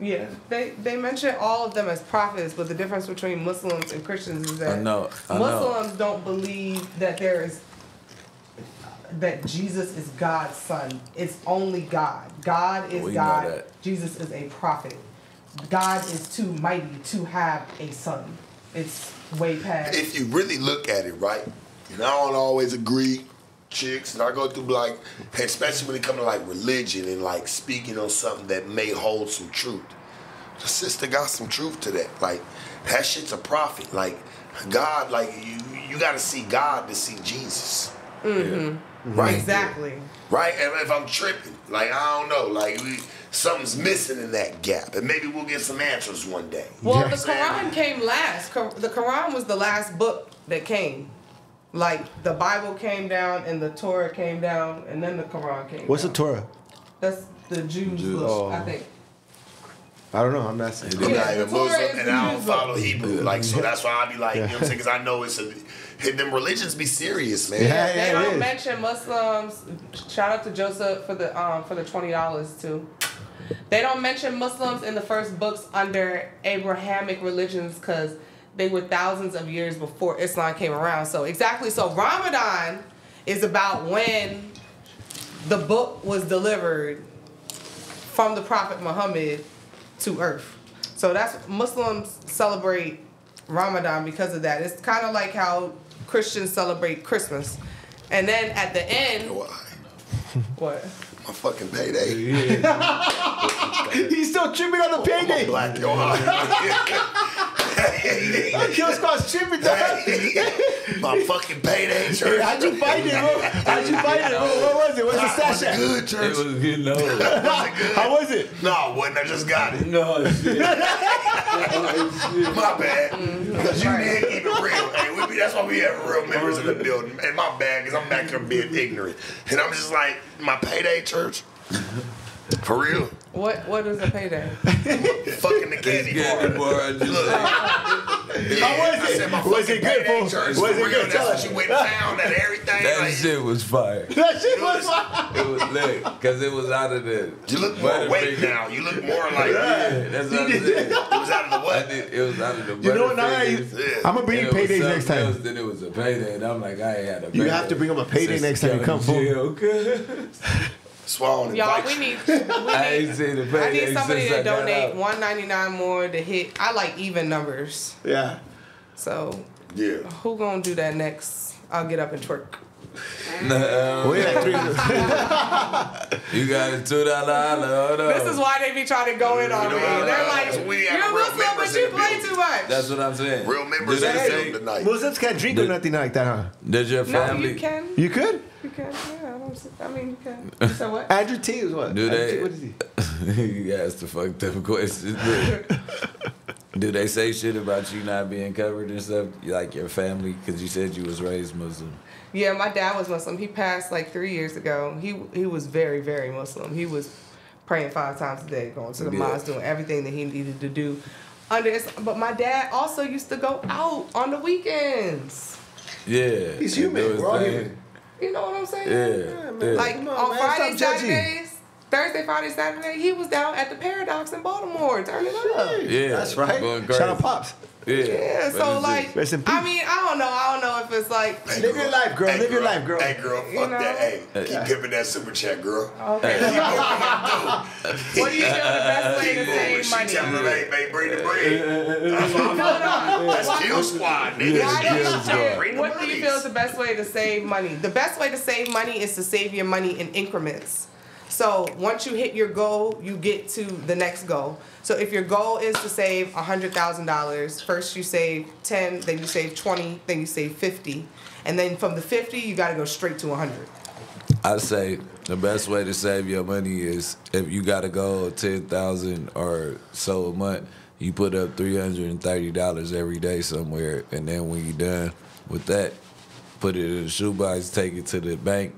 Yeah, they mention all of them as prophets, but the difference between Muslims and Christians is that Muslims don't believe that that Jesus is God's son. It's only God. God is God. Jesus is a prophet. God is too mighty to have a son. It's way past. If you really look at it, right? And I don't always agree, chicks, and I go through like, especially when it comes to like religion and like speaking on something that may hold some truth. The sister got some truth to that. Like, that shit's a prophet. Like, God, like, you got to see God to see Jesus. Mm-hmm. Right? Exactly. Right? And if I'm tripping, like, I don't know, like, something's missing in that gap, and maybe we'll get some answers one day. Well, the Quran came last. The Quran was the last book that came. Like, the Bible came down, and the Torah came down, and then the Quran came down. What's the Torah? That's the Jews' book, I think. I don't know. I'm not saying. I'm not even Muslim, and I don't follow Hebrew. Like, so that's why I be like, you know what I'm saying? Because I know it's them religions be serious, man. Yeah, they don't mention Muslims. Shout out to Joseph for the $20 too. They don't mention Muslims in the first books under Abrahamic religions because. They were thousands of years before Islam came around. So exactly. So Ramadan is about when the book was delivered from the Prophet Muhammad to earth. So that's, Muslims celebrate Ramadan because of that. It's kind of like how Christians celebrate Christmas. And then at the end, what? My fucking payday. He's still tripping on the payday. I'm black, yo. KillSquad's tripping, dog. My fucking payday, church. Hey, how'd you find it, bro? What was it? What's the stash at? It was good, church. It was good, no. How was it? No, it wasn't. I just got it. No, shit. My bad. Because you didn't keep it real. Hey, we be, that's why we have real members in the building. And my bad, because I'm back here being ignorant. And I'm just like, my payday, church. For real. What is a payday? Fucking the candy bar. How was it? Was it good, folks? Was it good? That's what you went down and everything. That shit was fire. That shit was fire. It was lit because it was out of the. You look more awake now. You look more like. Yeah, that's what I said. It was out of the what? It was out of the. You know what? I'm gonna bring you paydays next time. Then it was a payday, and I'm like, I had a payday. You have to bring him a payday next time you come, fool. Y'all, I need somebody to donate $1.99 more to hit. I like even numbers. Yeah. So. Yeah. Who gonna do that next? I'll get up and twerk. We had $3. You got a $2. This is why they be trying to go in on me. They're like, you're Muslim, but you play too much. That's what I'm saying. Real members in the building tonight. Muslims can't drink or nothing like that, huh? Does your family? No, you can. You could. You can, yeah. I mean, you can. So what? Andrew T is what? Do they? What is he? You asked the fucked up questions. Do they say shit about you not being covered and stuff? Like your family, because you said you was raised Muslim. Yeah, my dad was Muslim. He passed like 3 years ago. He was very, very Muslim. He was praying 5 times a day, going to the mosque, doing everything that he needed to do. But my dad also used to go out on the weekends. Yeah. He's human. We're all human. You know what I'm saying? Yeah. Yeah, like on Friday, Saturdays, Thursday, Friday, Saturday, he was down at the Paradox in Baltimore turning up. Yeah, that's right. Shout out Pops. Yeah. Yeah. So like, I mean, I don't know if it's like live your life, girl. Live your life, girl. Hey, girl. Fuck that. Hey, keep giving that super chat, girl. Okay. What do you know the best way to save money? She telling her, hey, bring the bread. That's KillSquad, nigga. What do you feel is the best way to save money? The best way to save money is to save your money in increments. So once you hit your goal, you get to the next goal. So if your goal is to save $100,000, first you save 10, then you save 20, then you save 50. And then from the 50, you got to go straight to 100. I say the best way to save your money is if you got a goal of 10,000 or so a month, you put up $330 every day somewhere. And then when you're done with that, put it in the shoebox, take it to the bank,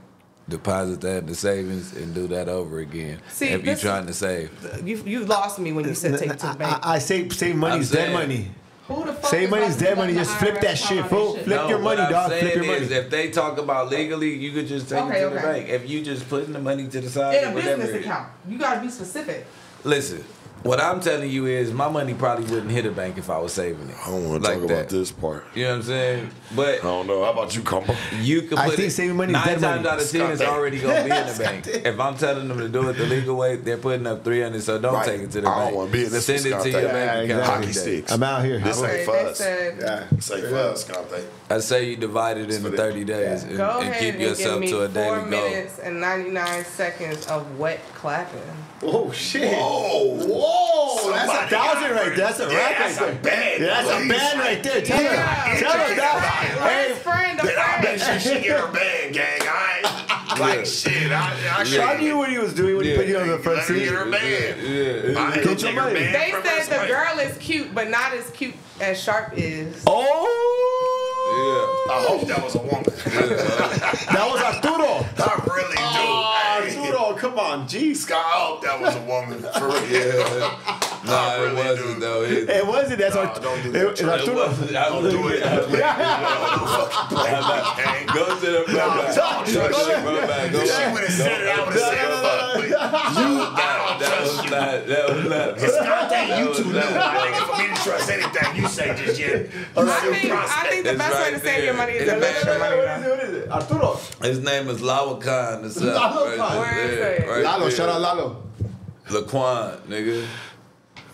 deposit that in the savings, and do that over again. See, if you're trying to save. You lost me when you said take it to the bank. I say save money is dead money. Who the fuck save money is dead money. Just flip that shit, fool. Flip your money, dog. Flip your money. If they talk about legally, you could just take it to the bank. If you just putting the money to the side in a business account, you gotta be specific. Listen, what I'm telling you is my money probably wouldn't hit a bank if I was saving it. I don't want to talk about this part. You know what I'm saying? But I don't know. How about you, Compa? You can put I think saving money 9 times out of 10 is already going to be in the bank. If I'm telling them to do it the legal way, they're putting up 300, so don't take it to the bank. I don't want to be in this. Send it to your bank account. Hockey sticks. I'm out here. This ain't for us. This ain't for us, Compa. I say you divide it into 30 days and keep yourself to a daily goal. 4 minutes and 99 seconds of wet clapping. Oh, shit. Whoa, that's 1,000 right there. That's a rack right there. That's a band right there. Tell her. Tell her, dog. Hey, I bet she get her band, gang. Like shit, I knew what he was doing when he put you on the front seat. Get her band. Get your money. They said the girl is cute, but not as cute as Sharp is. Oh. Yeah. I hope that was a woman. That was Arturo. I really do. Arturo, come on, jeez. I hope that was a woman. For real. Yeah. No, it wasn't though. It wasn't. That's Arturo. Don't do that. Don't do it. Go to the back. She would have said it. I would have said it. That was not. It's not that you two knew. For me to trust anything you say just yet. I think the best way to save your money is to let your money go. What is it? Arturo. His name is Lalo Khan. Lalo Khan. Where is it? Lalo, shout out Lalo. Laquan, nigga.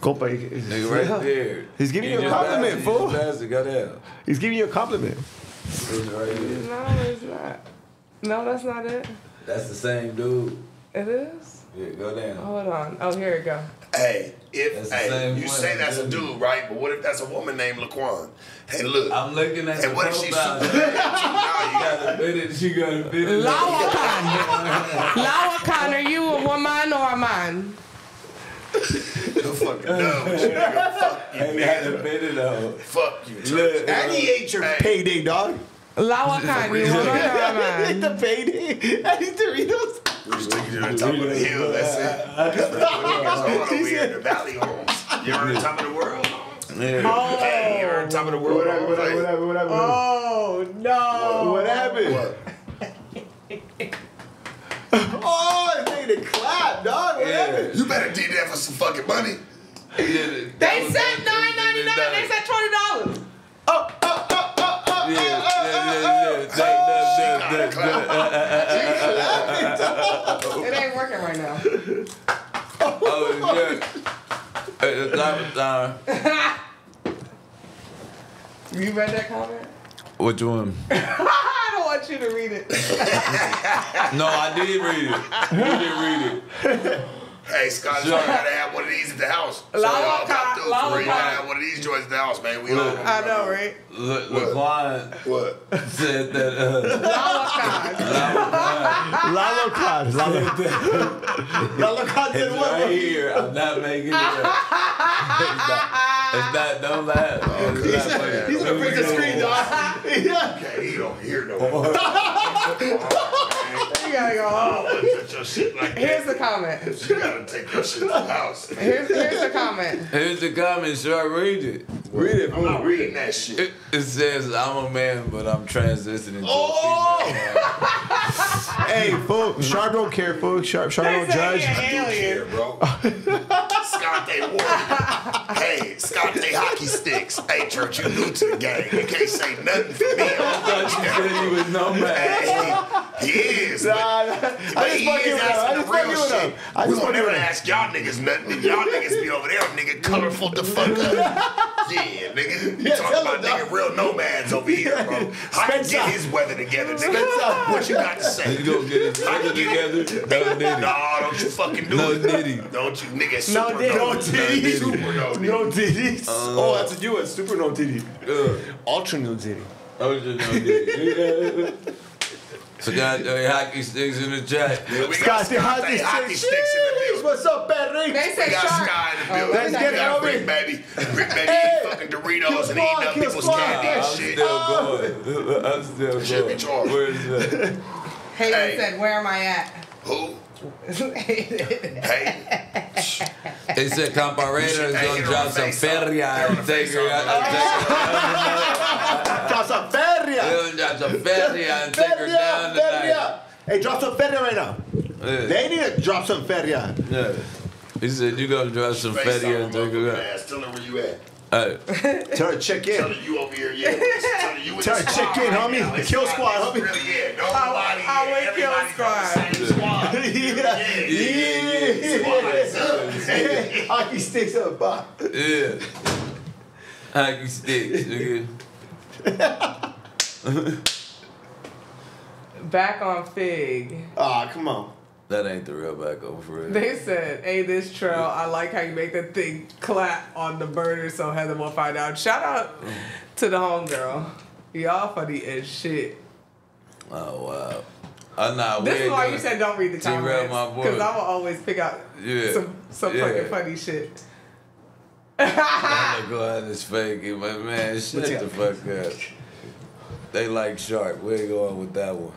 Copa. Nigga right there. He's giving you a compliment, fool. He's giving you a compliment. Right here. No, it's not. No, that's not it. That's the same dude. It is? Yeah, go down. Hold on. Oh, here we go. Hey, you say that's a dude, right? But what if that's a woman named Laquan? Hey, look. I'm looking at the what if she's super She got a bit of Laquan, are you a woman or a man? The fuck no, but you nigga, fuck you, nigga. Fuck you, church. And he ate your payday, dog. Laquan, you a woman or a man? The payday. I need Doritos. We're just taking you to the top of the hill, that's it. We're in the valley homes. You're on the top of the world. Oh. Hey, you're on top of the world. What happened? Oh, no. What happened? What? Oh, they need to clap, dog. What happened? You better do that for some fucking money. They said $9.99. They said $20. It ain't working right now. Oh, yeah. It's not time. You read that comment? Which one? I don't want you to read it. No, I did read it. You didn't read it. Hey, Scott, you gotta have one of these at the house. So y'all about those three. You gotta have one of these joints at the house, man. We all. I know, right? Laquan. What? Said that. Laquan did what? Right here. I'm not making it up. It's not. Don't laugh. Oh, he's gonna print the screen, dog. Okay, he don't hear no more. You gotta go home. Here's the comment. You gotta take your shit to the house. Here's the comment. Here's the comment. Should I read it? Read it. I'm not reading that shit. It says, I'm a man, but I'm transitioning to a female. Hey, folks. Sharp don't care, folks. Sharp don't judge. I do care, bro. Scott, they warrior. Hey, Scott, they hockey sticks. Hey, church, you new to the game. You can't say nothing for me. I thought you said you was no man. He is. I just fucking with him. We won't ever ask y'all niggas nothing. If y'all niggas be over there, nigga, colorful the fuck up. Yeah, nigga. You talking about nigga real nomads over here, bro. I can get his weather together, nigga. What you got to say? You gonna get his weather together? No diddy. Nah, don't you fucking do it. No diddy. Don't you, nigga, super no diddy. Super no diddy. No diddy. Oh, that's a U.S. Super no diddy. Ultra no diddy. Ultra no diddy. Scott, they hockey sticks in the chat. Yeah, Scott, the hockey sticks in the building. What's up, Patrick? They say Sharp. Sky in the building. Let's get it over. Rick, baby, eating fucking Doritos and eating up people's candy and shit. I'm still going. Should be charged. Where is that? Hayden said, where am I at? Who? Hey. They said Comparador is going to drop some feria and take her out. Drop some feria. Drop some feria and take her down tonight. Hey, drop some feria right now. Yeah. They need to drop some feria. Yeah. He said, you gonna drop some feria and take her out. Tell her where you at. Hey. Tell her check in. Tell her you over here, yeah. Tell her check in, homie. Right, kill squad, homie. Really, yeah. I'll kill squad. Yeah. Hockey sticks up, Bob. Yeah. Hockey sticks, nigga. Back on Fig. Aw, come on. That ain't the real back on Fig. They said, hey, this trail, I like how you make that thing clap on the burner so Heather will find out. Shout out to the homegirl. Y'all funny as shit. Oh, wow. This is why you said don't read the comments. Because I will always pick out some fucking funny shit. I'm gonna go out and fake it, but man, shut the fuck up. They like Sharp. We ain't going with that one.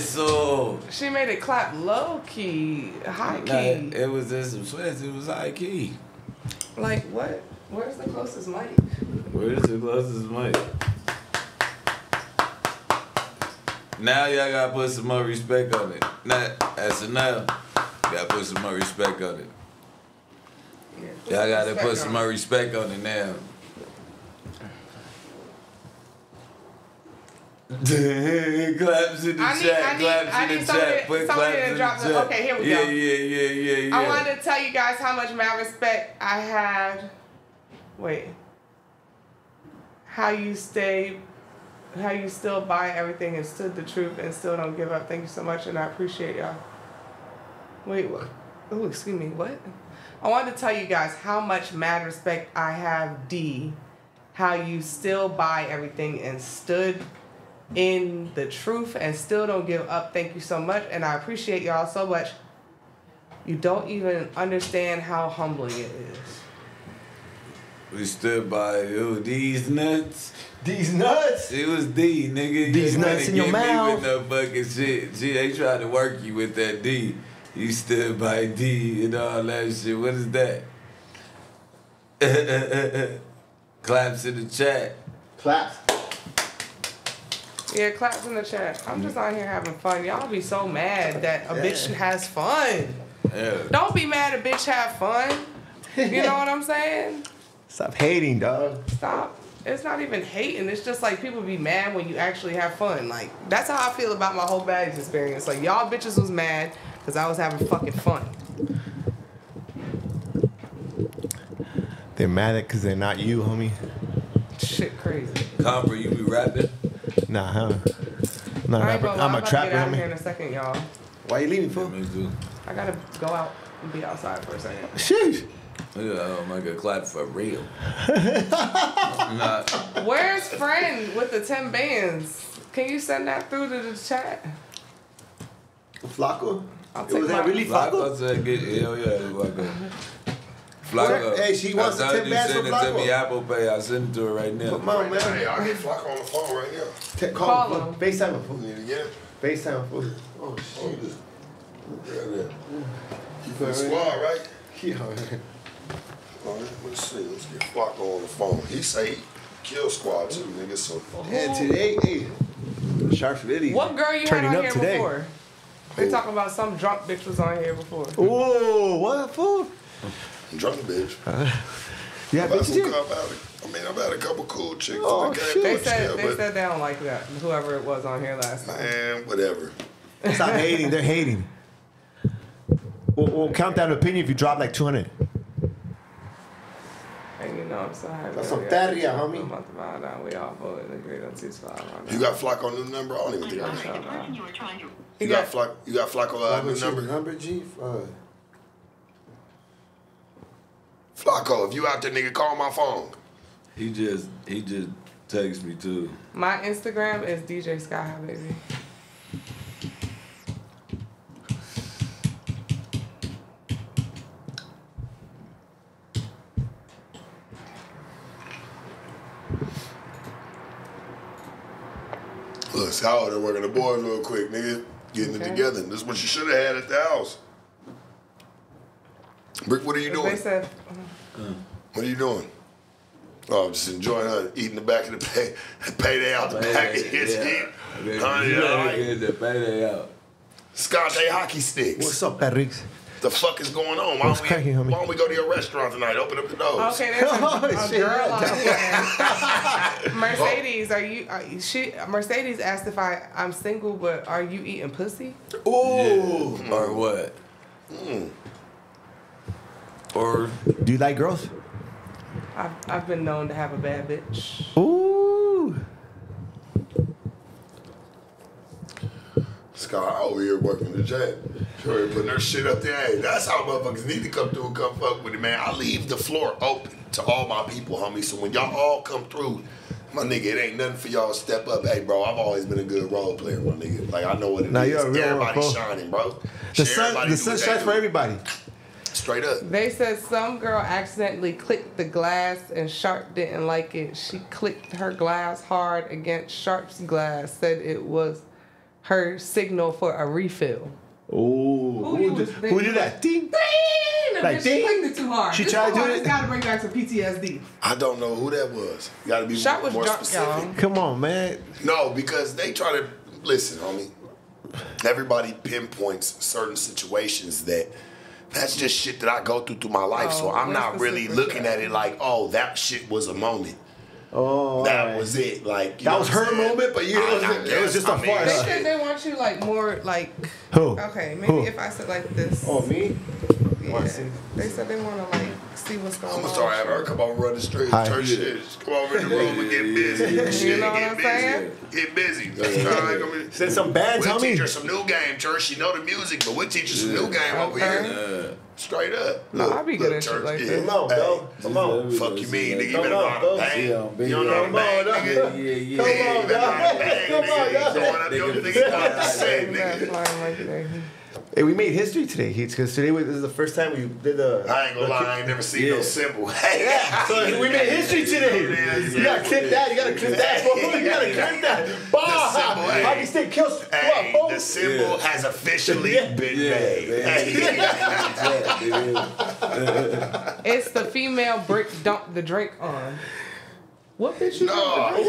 So she made it clap low key, high key. Nah, it was in some sweats. It was high key. Like what? Where's the closest mic? Now y'all gotta put some more respect on it. Gotta put some more respect on it. Y'all gotta put some more respect on it now. Claps in the chat. Claps in the chat. Put claps in the chat. Okay, here we go. Yeah. I wanted to tell you guys how much my respect I had. Wait. How you still buy everything and stood the truth and still don't give up. Thank you so much, and I appreciate y'all. Wait, what? Oh, excuse me. What? I wanted to tell you guys how much mad respect I have, D. How you still buy everything and stood in the truth and still don't give up. Thank you so much, and I appreciate y'all so much. You don't even understand how humbling it is. We stood by you. These nuts. These nuts? It was D, nigga. These nuts in your mouth. You with no fucking shit. Gee, they tried to work you with that D. You stood by D and all that shit. What is that? Claps in the chat. Claps. Yeah, claps in the chat. I'm just out here having fun. Y'all be so mad that a bitch has fun. Yeah. Don't be mad a bitch have fun. You know what I'm saying? Stop hating, dog. Stop. It's not even hating. It's just like people be mad when you actually have fun. Like, that's how I feel about my whole Baddies experience. Like, y'all bitches was mad because I was having fucking fun. They're mad at because they're not you, homie. Shit crazy. Copper, you be rapping? Nah, huh? I'm not a rapper. I'm a trapper, homie. I'm about to get out of here in a second, y'all. Why you leaving, fool? I gotta go out and be outside for a second. Sheesh. Oh my god, clap for real. Where's friend with the 10 bands? Can you send that through to the chat? Flaco? Was that really Flaco? Hell yeah, Flaco. Flaco. Hey, she wants the 10 bands for Flaco. I sent it to me, Apple Pay. I'll send it to her right now. Come on, man. Hey, I get Flaco on the phone right here. Call him. FaceTime him, fool. FaceTime him, fool. Oh, shit. You put squad, right? Yeah. Let's see. Let's get Flocko on the phone. He say KILLSQUAD too, nigga. So and today, hey, Sharp video. What girl you had on here today. Before? They talking about some drunk bitch was on here before. Whoa, what fool? Drunk bitch. Yeah, bitch too. I mean, I've had a couple cool chicks. Oh, they said they don't like that. Whoever it was on here last night. Man, whatever. Stop hating. They're hating. We'll count that opinion if you drop like 200. And you know, I'm so happy. That's some Tharia, homie. We all voted and agreed on 2-5. You got Flocko new number? I don't even think I got you got Flocko new number? Number G? Flocko, if you out there, nigga, call my phone. He just texts me too. My Instagram is DJ Sky, baby. Look, Sky out there working the boys real quick, nigga. Getting it together. This is what you should have had at the house. Brick, what are you doing? What are you doing? Oh, I'm just enjoying her eating the back of the payday out the back of his head. The payday out. Scotty hockey sticks. What's up, Patrick? The fuck is going on? Why don't we go to your restaurant tonight? Open up the doors. Okay, there's a girl on here. Mercedes, Mercedes asked if I'm single, but are you eating pussy? Ooh. Yeah. Or what? Mm. Or do you like girls? I've been known to have a bad bitch. Ooh. Sky over here working the chat. Sure, putting her shit up there. Hey, that's how motherfuckers need to come through and come fuck with it, man. I leave the floor open to all my people, homie. So when y'all all come through, my nigga, it ain't nothing for y'all to step up. Hey, bro, I've always been a good role player, my nigga. Like, I know what it is. Everybody's shining, bro. The sun shines for everybody. Straight up. They said some girl accidentally clicked the glass and Sharp didn't like it. She clicked her glass hard against Sharp's glass, said it was her signal for a refill. Oh, who did that? Ding, ding! Like, she clicked it too hard. She tried to do it. It's got to bring back some PTSD. I don't know who that was. You got to be more specific. Come on, man. No, because they try to listen, homie. Everybody pinpoints certain situations that's just shit that I go through my life. So I'm not really looking at it like, oh, that shit was a moment. Oh, that was it. Like that was her moment, but it was just a fart. They said they want you like more like who? Okay, maybe if I said like this. Oh me? Yeah. They said they want to like see what's going on. I'm sorry, I've heard come over on the street, church shit. Come over in the room and get busy. You know what I'm saying? Get busy. Said some bad homie. We'll teach her some new game, church. You know the music, but we'll teach her some new game over here. Straight up. No, I be good at shit like that. Come on, bro. Come on. Fuck you mean, nigga. You better not bang. You don't know how to bang, nigga. Yeah. You better not bang, nigga. You going up your nigga not the same, nigga. Hey, we made history today, Heats, because today this is the first time we did the... I ain't gonna lie, I ain't never seen no symbol. Yeah, so we made history today. You gotta clip that, you gotta clip that. You gotta clip that. Hockey stick kills. Hey, the symbol has officially been made. It's the female brick dump the drink on. What bitch you dump the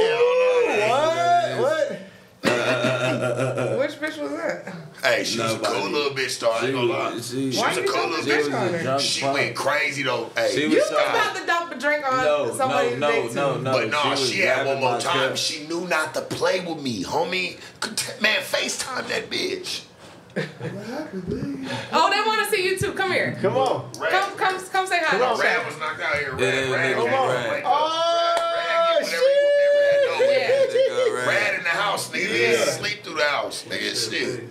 drink on? What? Which bitch was that? Hey, she was a cool little bitch, though. I ain't gonna lie. She was a cool little bitch. She went crazy, though. Hey, you was about to dump a drink on somebody. No. But no, she had one more time. She knew not to play with me, homie. Man, FaceTime that bitch. Oh, they want to see you too. Come here. Come on. Come say hi. Rad was knocked out here. Rad. Come on. Oh, shit. Rad in the house, nigga. Yeah. Sleep through the house, nigga. Shit.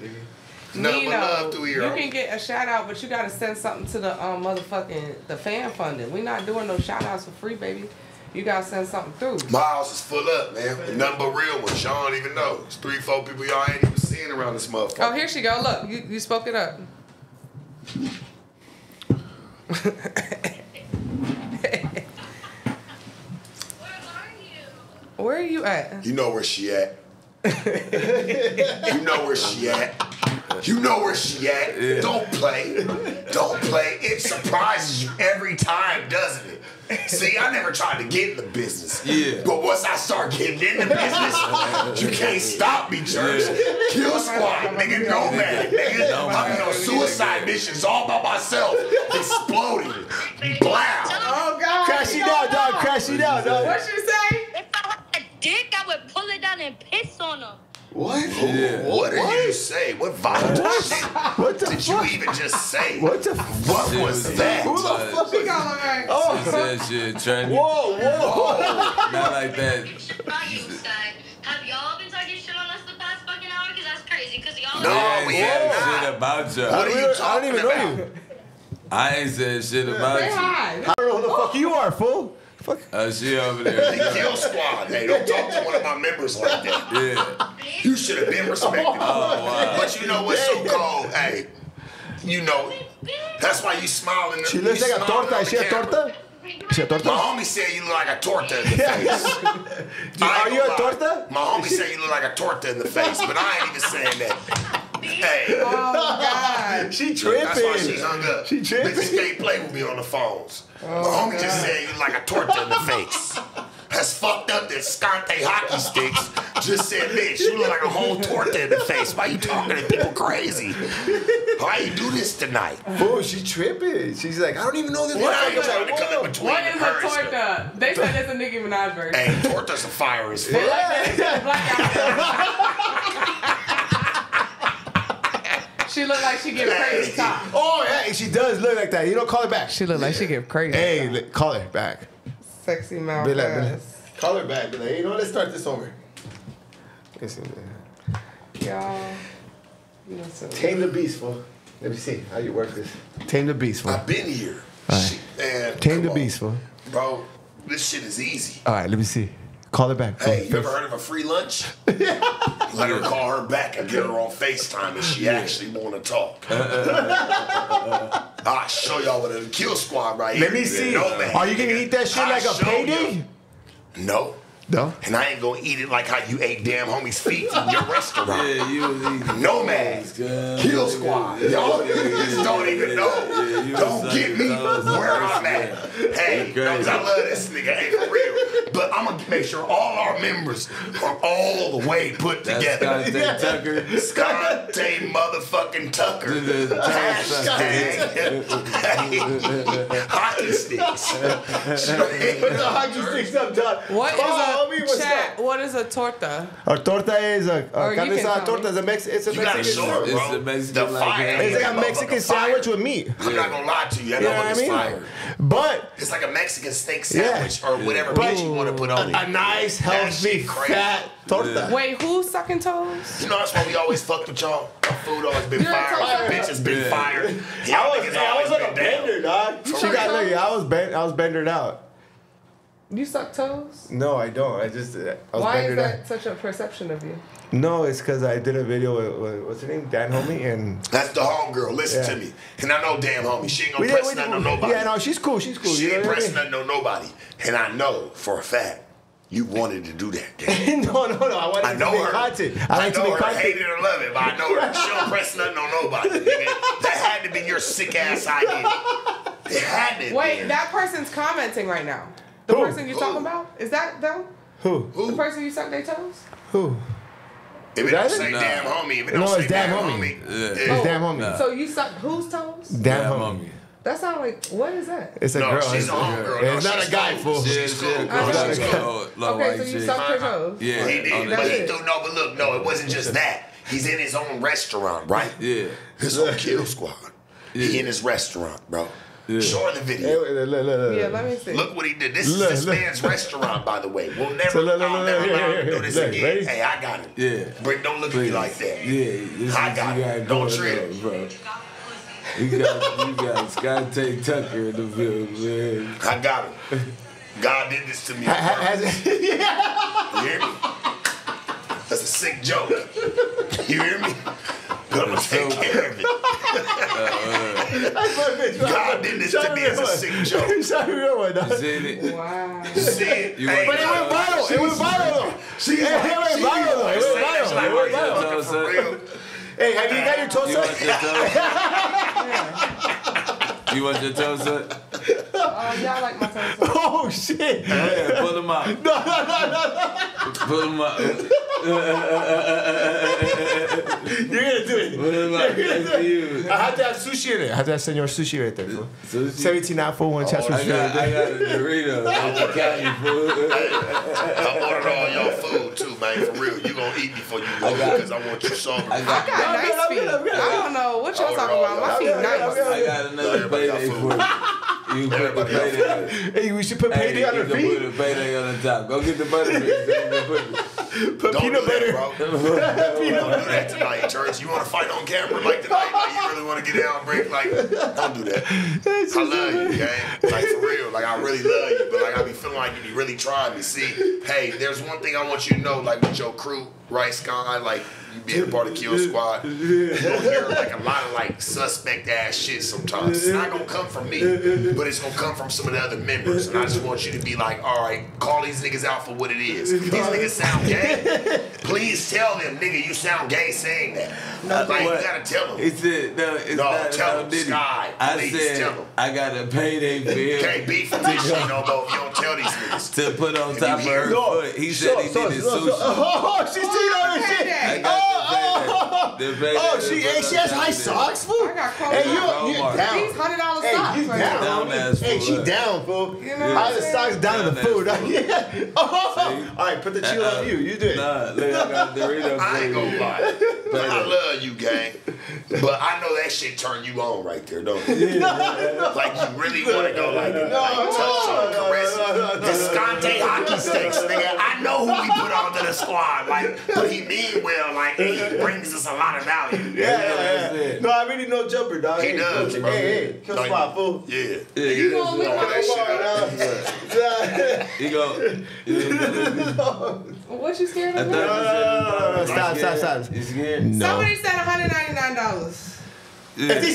Nothing but love through here. You can get a shout out, but you gotta send something to the motherfucking the fan funding. We not doing no shout outs for free, baby. You gotta send something through. My house is full up, man. Nothing but real ones. Y'all don't even know. It's 3-4 people y'all ain't even seeing around this motherfucker. Oh, here she go. Look, you spoke it up. Where are you at? You know where she at. You know where she at. You know where she at. Yeah. Don't play. Don't play. It surprises you every time, doesn't it? See, I never tried to get in the business. Yeah. But once I start getting in the business, you can't stop me, church. Kill squad, nigga, nomad, nigga. I'm on suicide missions all by myself. Exploding. Blow. Oh, God. Crash it out, dog. Crash it out, dog. What you say? Dick, I would pull it down and piss on him. What? Yeah. What did you say? What volatile shit? What the did fuck? You even just say? What the fuck? What was that? Who the fuck you got on that? Oh, that shit, trendy. Whoa. Not like that. Have y'all been talking shit on us the past fucking hour? Because that's crazy. Because y'all. No, we haven't. Shit about you. What are you talking about? I ain't said shit about you. I don't know who the fuck you are, fool. Fuck. She over there. Kill squad. Hey, don't talk to one of my members like that. Yeah. You should have been respected. Oh, wow. But you know what's so cold? Hey, you know, that's why you smiling. She looks like a torta. Is she a torta? My homie said you look like a torta in the face. Are you a torta? My homie said you look like a torta in the face, but I ain't even saying that. Hey. Oh, God. She tripping. That's why she hung up. She tripping. Bitches can't play with me on the phones. Oh, my homie just said you like a torta in the face. That's fucked up that Scante hockey sticks just said, bitch, you look like a whole torta in the face. Why you talking to people crazy? Why you do this tonight? Oh, she tripping. She's like, I don't even know this. What is a torta? They said it's a Nicki Minaj version. Hey, torta's a fire as fuck. She look like she give crazy top. Oh, yeah, she does look like that. You don't call her back. She look like she give crazy top. Hey, call her back. Sexy mouth. Call her back. Be like, you know what? Let's start this over. Listen, y'all. Tame the beast, fool. Let me see how you work this. Tame the beast, fool. I've been here. Right. Man, tame the beast, fool. Bro, this shit is easy. All right, let me see. Call her back. Hey, you ever heard of a free lunch? Let her call her back and get her on FaceTime if she actually want to talk. I'll show y'all what a kill squad right here. Let me see. No, man. Are you going to eat that shit like a payday? No. No? And I ain't going to eat it like how you ate damn homies' feet in your restaurant. Yeah, you was eating. No, man. Kill squad. Y'all just don't even know. Don't get me where I'm at. Hey, because I love this nigga. Hey, for real. But I'm gonna make sure all our members are all the way put together. Scante motherfucking Tucker. Hashtag hockey sticks. What is a chat? What is a torta? A torta is a carne asada. Torta is a Mexican. It's a Mexican. It's like a Mexican sandwich with meat. I'm not gonna lie to you. I know what it's fire. But it's like a Mexican steak sandwich or whatever meat you want to put on it. A nice, healthy, fat torta. Wait, who's sucking toes? You know that's why we always fucked with y'all. Our food always been fired. Bitches been fired. I was like a bender, dog. She got lucky. I was bendered out. You suck toes? No, I don't. I just. I was Why is that out. Such a perception of you? No, it's because I did a video with what's her name, Dan Homie, and that's the homegirl. Listen to me, and I know Dan Homie. She ain't gonna press nothing on nobody. Yeah, no, she's cool. She's cool. She ain't pressing nothing on nobody, and I know for a fact you wanted to do that. No. I wanted to make content. I know her. I hate it or love it, but I know her. She don't press nothing on nobody. That had to be your sick ass idea. It had to. Wait, that person's commenting right now. The person you're talking about? Is that them? Who? The person you suck their toes? Who? If it don't say damn homie, if it don't say damn homie. It's damn homie. So you suck whose toes? Damn homie. That sounds like, what is that? It's a girl. She's a homegirl. It's not a guy, fool. She's cool. Okay, so you sucked her toes? Yeah. He did, but he threw no, but look, no, it wasn't just that. He's in his own restaurant, right? Yeah. His own Kill Squad. He in his restaurant, bro. Yeah. Show the video. Yeah, let me see. Look what he did. This is this man's restaurant, by the way. We'll never, I'll never do this again. Ready? Hey, I got it. Yeah. But don't look at me like that. Yeah. I got it. Don't trip. You got Scott Tate Tucker in the field, man. I got it. God did this to me. You hear me? That's a sick joke. You hear me? Gonna take care of it. God did this to me as a sick joke. Wow. It. But it went viral. It went viral though. It went viral. Hey, have you got your toes up? You want your toes up? Y'all like my toes. Oh shit! Yeah, pull them out. No. Pull them out. You're gonna do it. What am I gonna do? I had to have sushi in it. I had to have Señor Sushi right there. Bro. Sushi. 17.941 Chatsworth. I got a Dorito. I ordered all y'all food too, man. For real, you gonna eat before you go because I want you sober. I got nice feet. I don't know what y'all talking about. My feet nice. I got another plate. You put the payday. Hey, we should put payday on her feet. Put the payday on the top. Go get the butterbeer. Put peanut butter. Don't do that tonight, Church. You want to fight on camera like tonight? Like you really want to get down break? Like, don't do that. I love you, gang. Like for real. Like I really love you, but like I be feeling like you be really trying to see. Hey, there's one thing I want you to know, like with your crew, right, Sky? Like. You being a part of Kill Squad, you're gonna hear like a lot of like suspect ass shit sometimes. It's not gonna come from me, but it's gonna come from some of the other members. And I just want you to be like, all right, call these niggas out for what it is. These niggas sound gay. Please tell them, nigga, you sound gay saying that. No, like, you gotta tell them. Tell them, Sky. Please tell them. I gotta pay they bill. Can't beef for this shit no more if you don't tell these niggas. To put on top of her foot, he said he needed sushi. Oh, she's seen all this shit. She has high socks, fool. I got clothes. Hey, you down? These $100 socks. Hey, you down? Hey, she down, fool. You know all the socks down to the food. All right, put the chill on you. You do it. Nah, I ain't gonna lie. I love you, gang. But I know that shit turned you on right there, don't you? Like you really want to go like touch on, caress, Descante hockey sticks, nigga. I know who we put onto the squad, like, but he mean well, like. He brings us a lot of value. Yeah. No, I really know Jumper, dog. He does, bro. Hey, Kill Squad, fool. Yeah. You gonna lick that shit. You go. What you scared of? Stop. You scared? No. Somebody said $199. Yeah. If they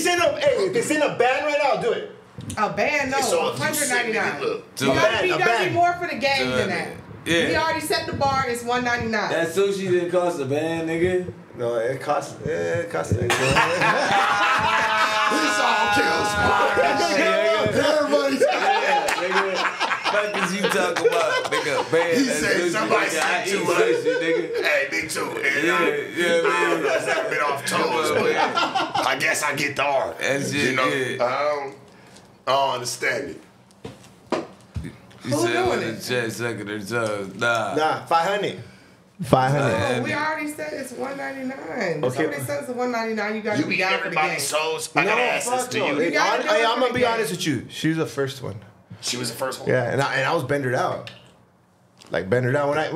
send a ban right now, do it. A ban? No, $199. You gotta be more for the game than that. Yeah. We already set the bar. It's $1.99. That sushi didn't cost a band, nigga. No, it cost. It's all Kill Squad. Everybody's What the fuck is you talking about, nigga? Band. He said somebody sent you sushi, nigga. Hey, me too. Man. I've never been off toes, but I guess I get the art. You know, I don't understand it. Who doing it? Just sucking themselves. Nah. 500. 500. We already said it's 199. Okay. Somebody says it's 199. You gotta be down for the game. Souls, no, fuck no. I'm gonna be honest with you. She was the first one. She was the first one. Yeah, and I was bendered out. Like bendered out when I,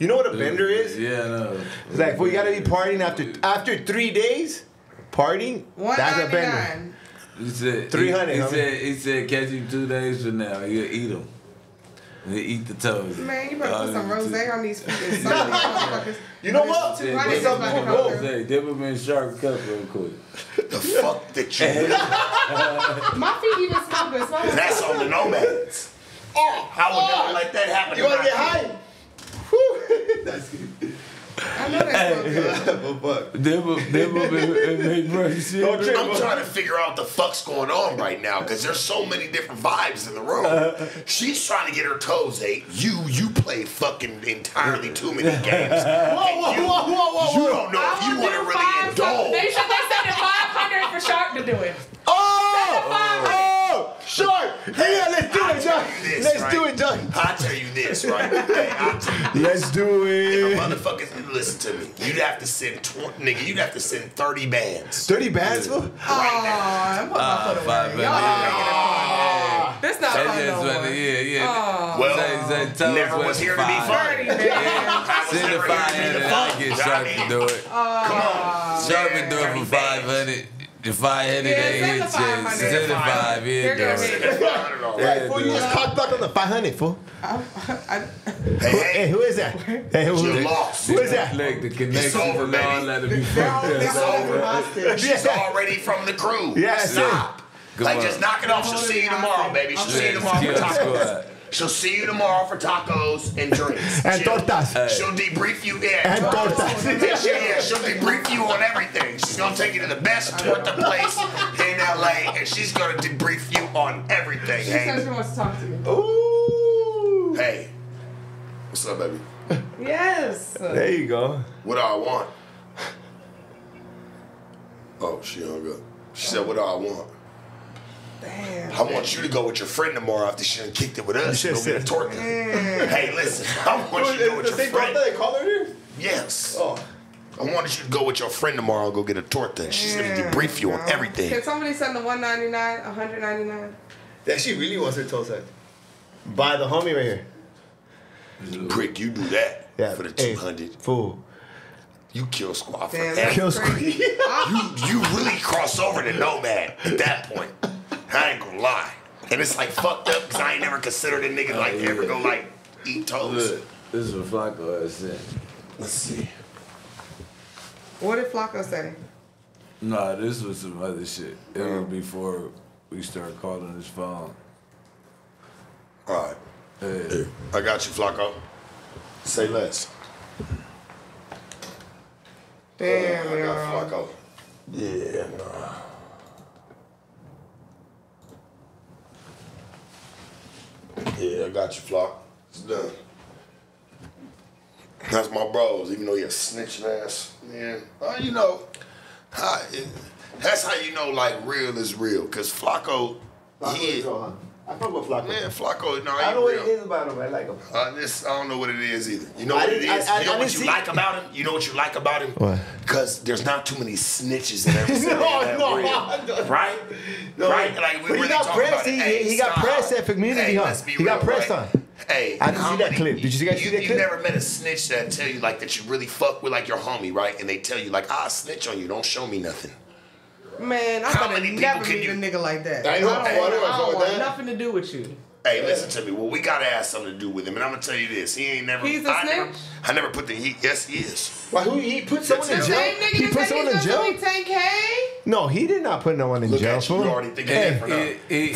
you know what a bender is? Yeah. No. It's like, well, you gotta be partying after 3 days. Partying. That's a bender. He said 300. He said catch you 2 days from now. You'll eat them. They eat the toes. Man, you better put some rosé on these fucking motherfuckers. You know what? They would have been sharp cut real quick. The fuck that you My feet even smell good. That's on the nomads. Oh, I would never let that happen. You want to get high? That's good. I know that's so good. I'm trying to figure out the fuck's going on right now because there's so many different vibes in the room. She's trying to get her toes ate. You play fucking entirely too many games. Whoa. You don't know if you want to really indulge. They said 500 for Sharp to do it. Sharp! Yeah, let's do it, John. Let's do it, John. I'll tell you this, right? Let's do it. If a motherfucker, listen to me. You'd have to send 20, nigga. You'd have to send 30 bands. 30 bands, bro? Right now. I'm putting my foot away. That's not fun no more. Yeah. Well, never was here to be fun. Send the 500 and I'll get Sharp to do it. Come on. Sharp can do it for 500. If I had it, they ain't chance. It's 5, yeah, dog. Fool, you just cocked back on the 500, fool. Hey, who is that? Hey, who is that? Who is that? It's over, baby. It's over. She's already from the crew. Yeah, stop. Like, just knock it off. She'll see you tomorrow, baby. She'll see you tomorrow for tacos. She'll see you tomorrow for tacos and drinks. And tortas. She'll debrief you. Yeah, and tortas. Yeah, she'll debrief you on everything. She's going to take you to the best torta place in LA, and she's going to debrief you on everything. She says she wants to talk to me. Ooh. Hey. What's up, baby? Yes. There you go. What do I want? Oh, she hung up. She said, what do I want? Damn, I want you to go with your friend tomorrow after she done kicked it with us. She'll be a torture. Hey, listen, I want you to go with your friend. They call her here? Yes. Oh. I wanted you to go with your friend tomorrow and go get a torta. She's gonna debrief you on everything. Can somebody send the 199, 199? That she really wants her toes out. By the homie right here. Prick, you do that for the 200. Fool. You kill squad for that. Kill squad. You really cross over to Nomad at that point. I ain't gonna lie. And it's like fucked up because I ain't never considered a nigga like ever gonna like eat toes. Look, this is what Flacco said. Let's see. What did Flacco say? Nah, this was some other shit. It was before we started calling his phone. Alright. Hey. I got you, Flacco. Say less. Damn. I got Flacco. Yeah, nah. Yeah, I got you, Flock. It's done. That's my bros, even though you're a snitching ass. Yeah. Well, you know, that's how you know, like, real is real. Because Flacco is real, huh? I fuck with Flacco. Man, Flacco, no, I don't know what it is about him. I like him. I don't know what it is either. You know what it is? You know what you like about him? You know what you like about him? What? Because there's not too many snitches in every city. No. Right? No, right? Like, we really talking about it. He got pressed at community, huh? He got pressed on. Hey, I didn't see that clip. Did you guys see that clip? You never met a snitch that tell you, like, that you really fuck with, like, your homie, right? And they tell you, like, I'll snitch on you. Don't show me nothing. Man, I never meet a nigga like that. I don't want nothing to do with you. Hey, listen to me. Well, we gotta have something to do with him, and I'm gonna tell you this: he ain't never. He's a snitch. I never put the. Yes, he is. Why? Who? He put someone in jail. He put someone in jail. No, he did not put no one in jail. You already think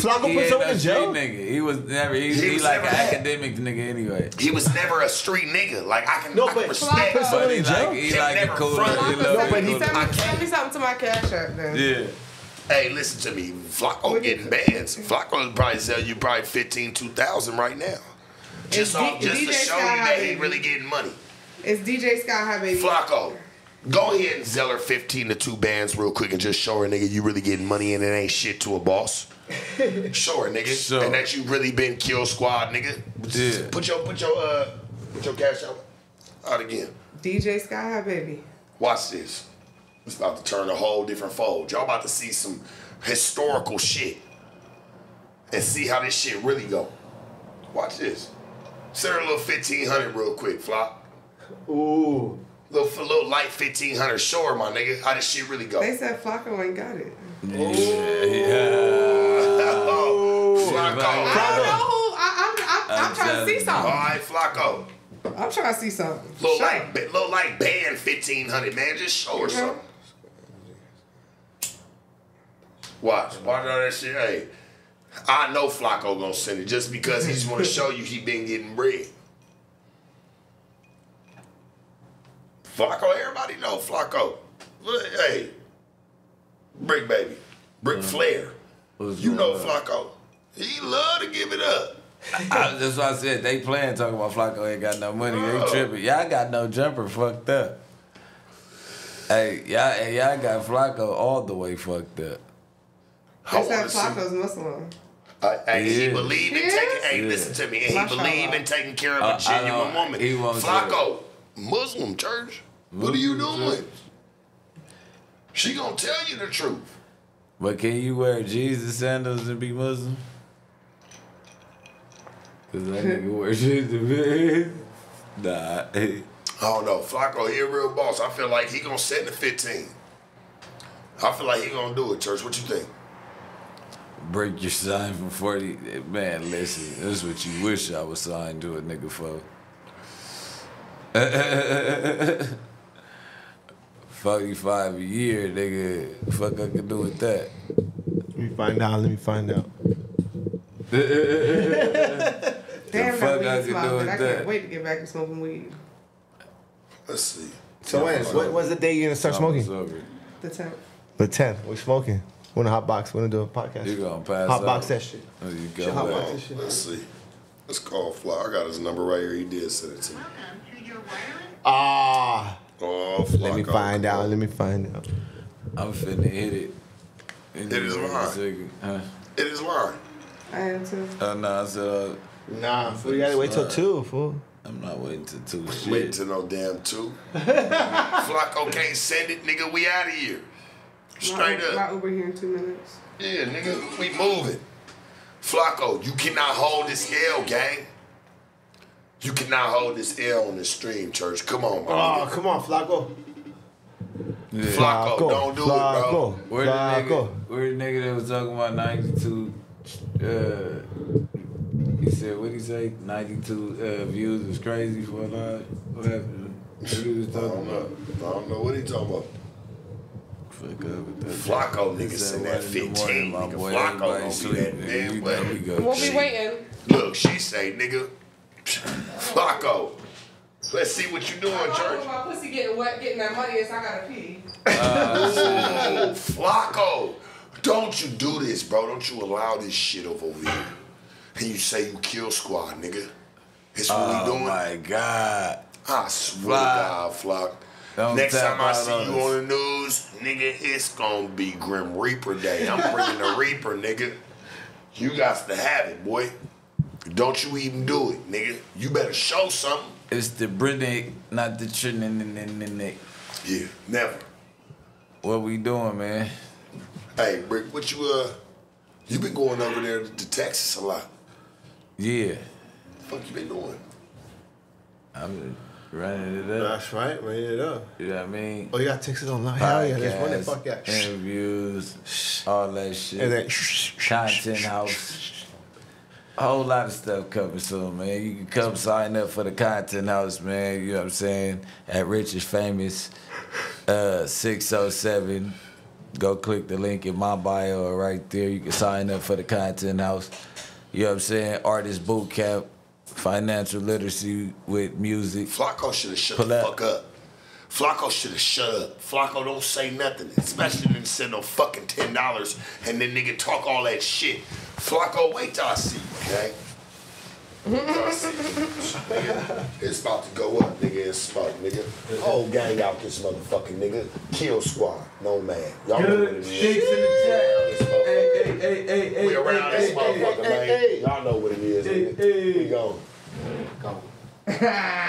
Flacco put someone in jail. Nigga, he was never. He was like an academic nigga anyway. He was never a street nigga. Like I can. No, but Flacco put someone in jail. He like a cool. No, but he sent me something to my Cash App. Yeah. Hey, listen to me. Flacco getting bands. Flacco probably sell you probably 15, 2,000 right now. Just to show you that he really getting money. It's DJ SKY High, baby. Flacco, go ahead and sell her 15 to 2 bands real quick and just show her, nigga, you really getting money and it ain't shit to a boss. Sure, nigga. Sure. And that you really been KILLSQUAD, nigga. Yeah. Put your cash out again. DJ Sky, baby. Watch this. It's about to turn a whole different fold. Y'all about to see some historical shit and see how this shit really go. Watch this. Send her a little 1500 real quick, Flop. Ooh. Little light 1500 short, my nigga. How this shit really go? They said Flocko ain't got it. Yeah. Flocko. I don't know who I'm trying to see something. All right, Flocko. I'm trying to see something. Little light band 1500, man. Just show her something. Watch all that shit. Hey, I know Flocko gonna send it just because he just want to show you he been getting bread. Flocko, everybody know Flocko. Hey, Brick Baby, Brick Flair. You know Flocko. He love to give it up. That's what I said. They playing talking about Flocko ain't got no money. They tripping. Y'all got No Jumper fucked up. Hey, y'all got Flocko all the way fucked up. They said Flocko's Muslim. He believe in taking. Hey, listen to me. He believe in taking care of a genuine woman. Flocko. Muslim church, what are you doing? She gonna tell you the truth. But can you wear Jesus sandals and be Muslim? Cause that nigga wear Jesus. Nah. Oh no, Flocko, he a real boss. I feel like he gonna send the 15. I feel like he gonna do it, church. What you think? Break your sign for 40. Man, listen, that's what you wish I was signed to a nigga for. $45 a year, nigga. Fuck I can do with that. Let me find out. Damn, fuck I can do with that. I can't wait to get back to smoking weed. Let's see. So what was the day you're gonna start smoking? The 10th. The 10th. We smoking. We're gonna hotbox. We're gonna do a podcast. You gonna pass out? Hotbox that shit. Oh, you go. Hotbox that shit. Let's see. Let's call Fly. I got his number right here. He did send it to me. Let me find out. I'm finna hit it. It is mine. Huh? It is mine. I am too. Nah, fool, you gotta wait till 2, fool. I'm not waiting till 2. Waiting till no damn 2. Flocko can't send it, nigga. We out of here. Straight up. My Uber here in 2 minutes. Yeah, nigga, we moving. Flocko, you cannot hold this L, gang. You cannot hold this L on this stream, church. Come on, bro. Oh, come on, Flocko. Yeah. Flocko, don't do it, bro. Where the nigga that was talking about 92, he said, what did he say? 92 views was crazy for a lot. What happened? What he was talking about? I don't know what he talking about. Flocko nigga send that 15, nigga. Flocko gonna do that damn way. We'll be waiting. Look, she say, nigga, Flocko, let's see what you doing, church. My pussy getting wet, getting that money, is I gotta pee. Flocko, don't you do this, bro? Don't you allow this shit over here? And you say you KILLSQUAD, nigga. It's what we doing. Oh my God! I swear to God, Flock. Next time I see you on the news, nigga, it's gonna be Grim Reaper Day. I'm bringing the Reaper, nigga. You got to have it, boy. Don't you even do it, nigga. You better show something. It's the Britney, not the Trinity. Yeah, never. What we doing, man? Hey, Brick, what you been going over there to Texas a lot? Yeah. What the fuck you been doing? I'm running it up. That's right, running it up. You know what I mean? Oh, you got Texas online? Hell yeah, that's running fuck out. Interviews, all that shit. And then content house. A whole lot of stuff coming soon, man. You can come sign up for the Content House, man. You know what I'm saying? At Rich is Famous 607. Go click the link in my bio or right there. You can sign up for the Content House. You know what I'm saying? Artist boot camp, financial literacy with music. Flocko should have shut the fuck up. Flocko should have shut up. Flocko don't say nothing, especially didn't send no fucking $10 and then nigga talk all that shit. Flocko, wait till I see you, okay? Wait till I see you. Nigga, it's about to go up, nigga. It's smoke, nigga. The whole gang out this motherfucking nigga. KILLSQUAD, no man. Y'all know what it is. Hey, hey, hey, hey, We around this motherfucker, man. Y'all know what it is. We go. Go.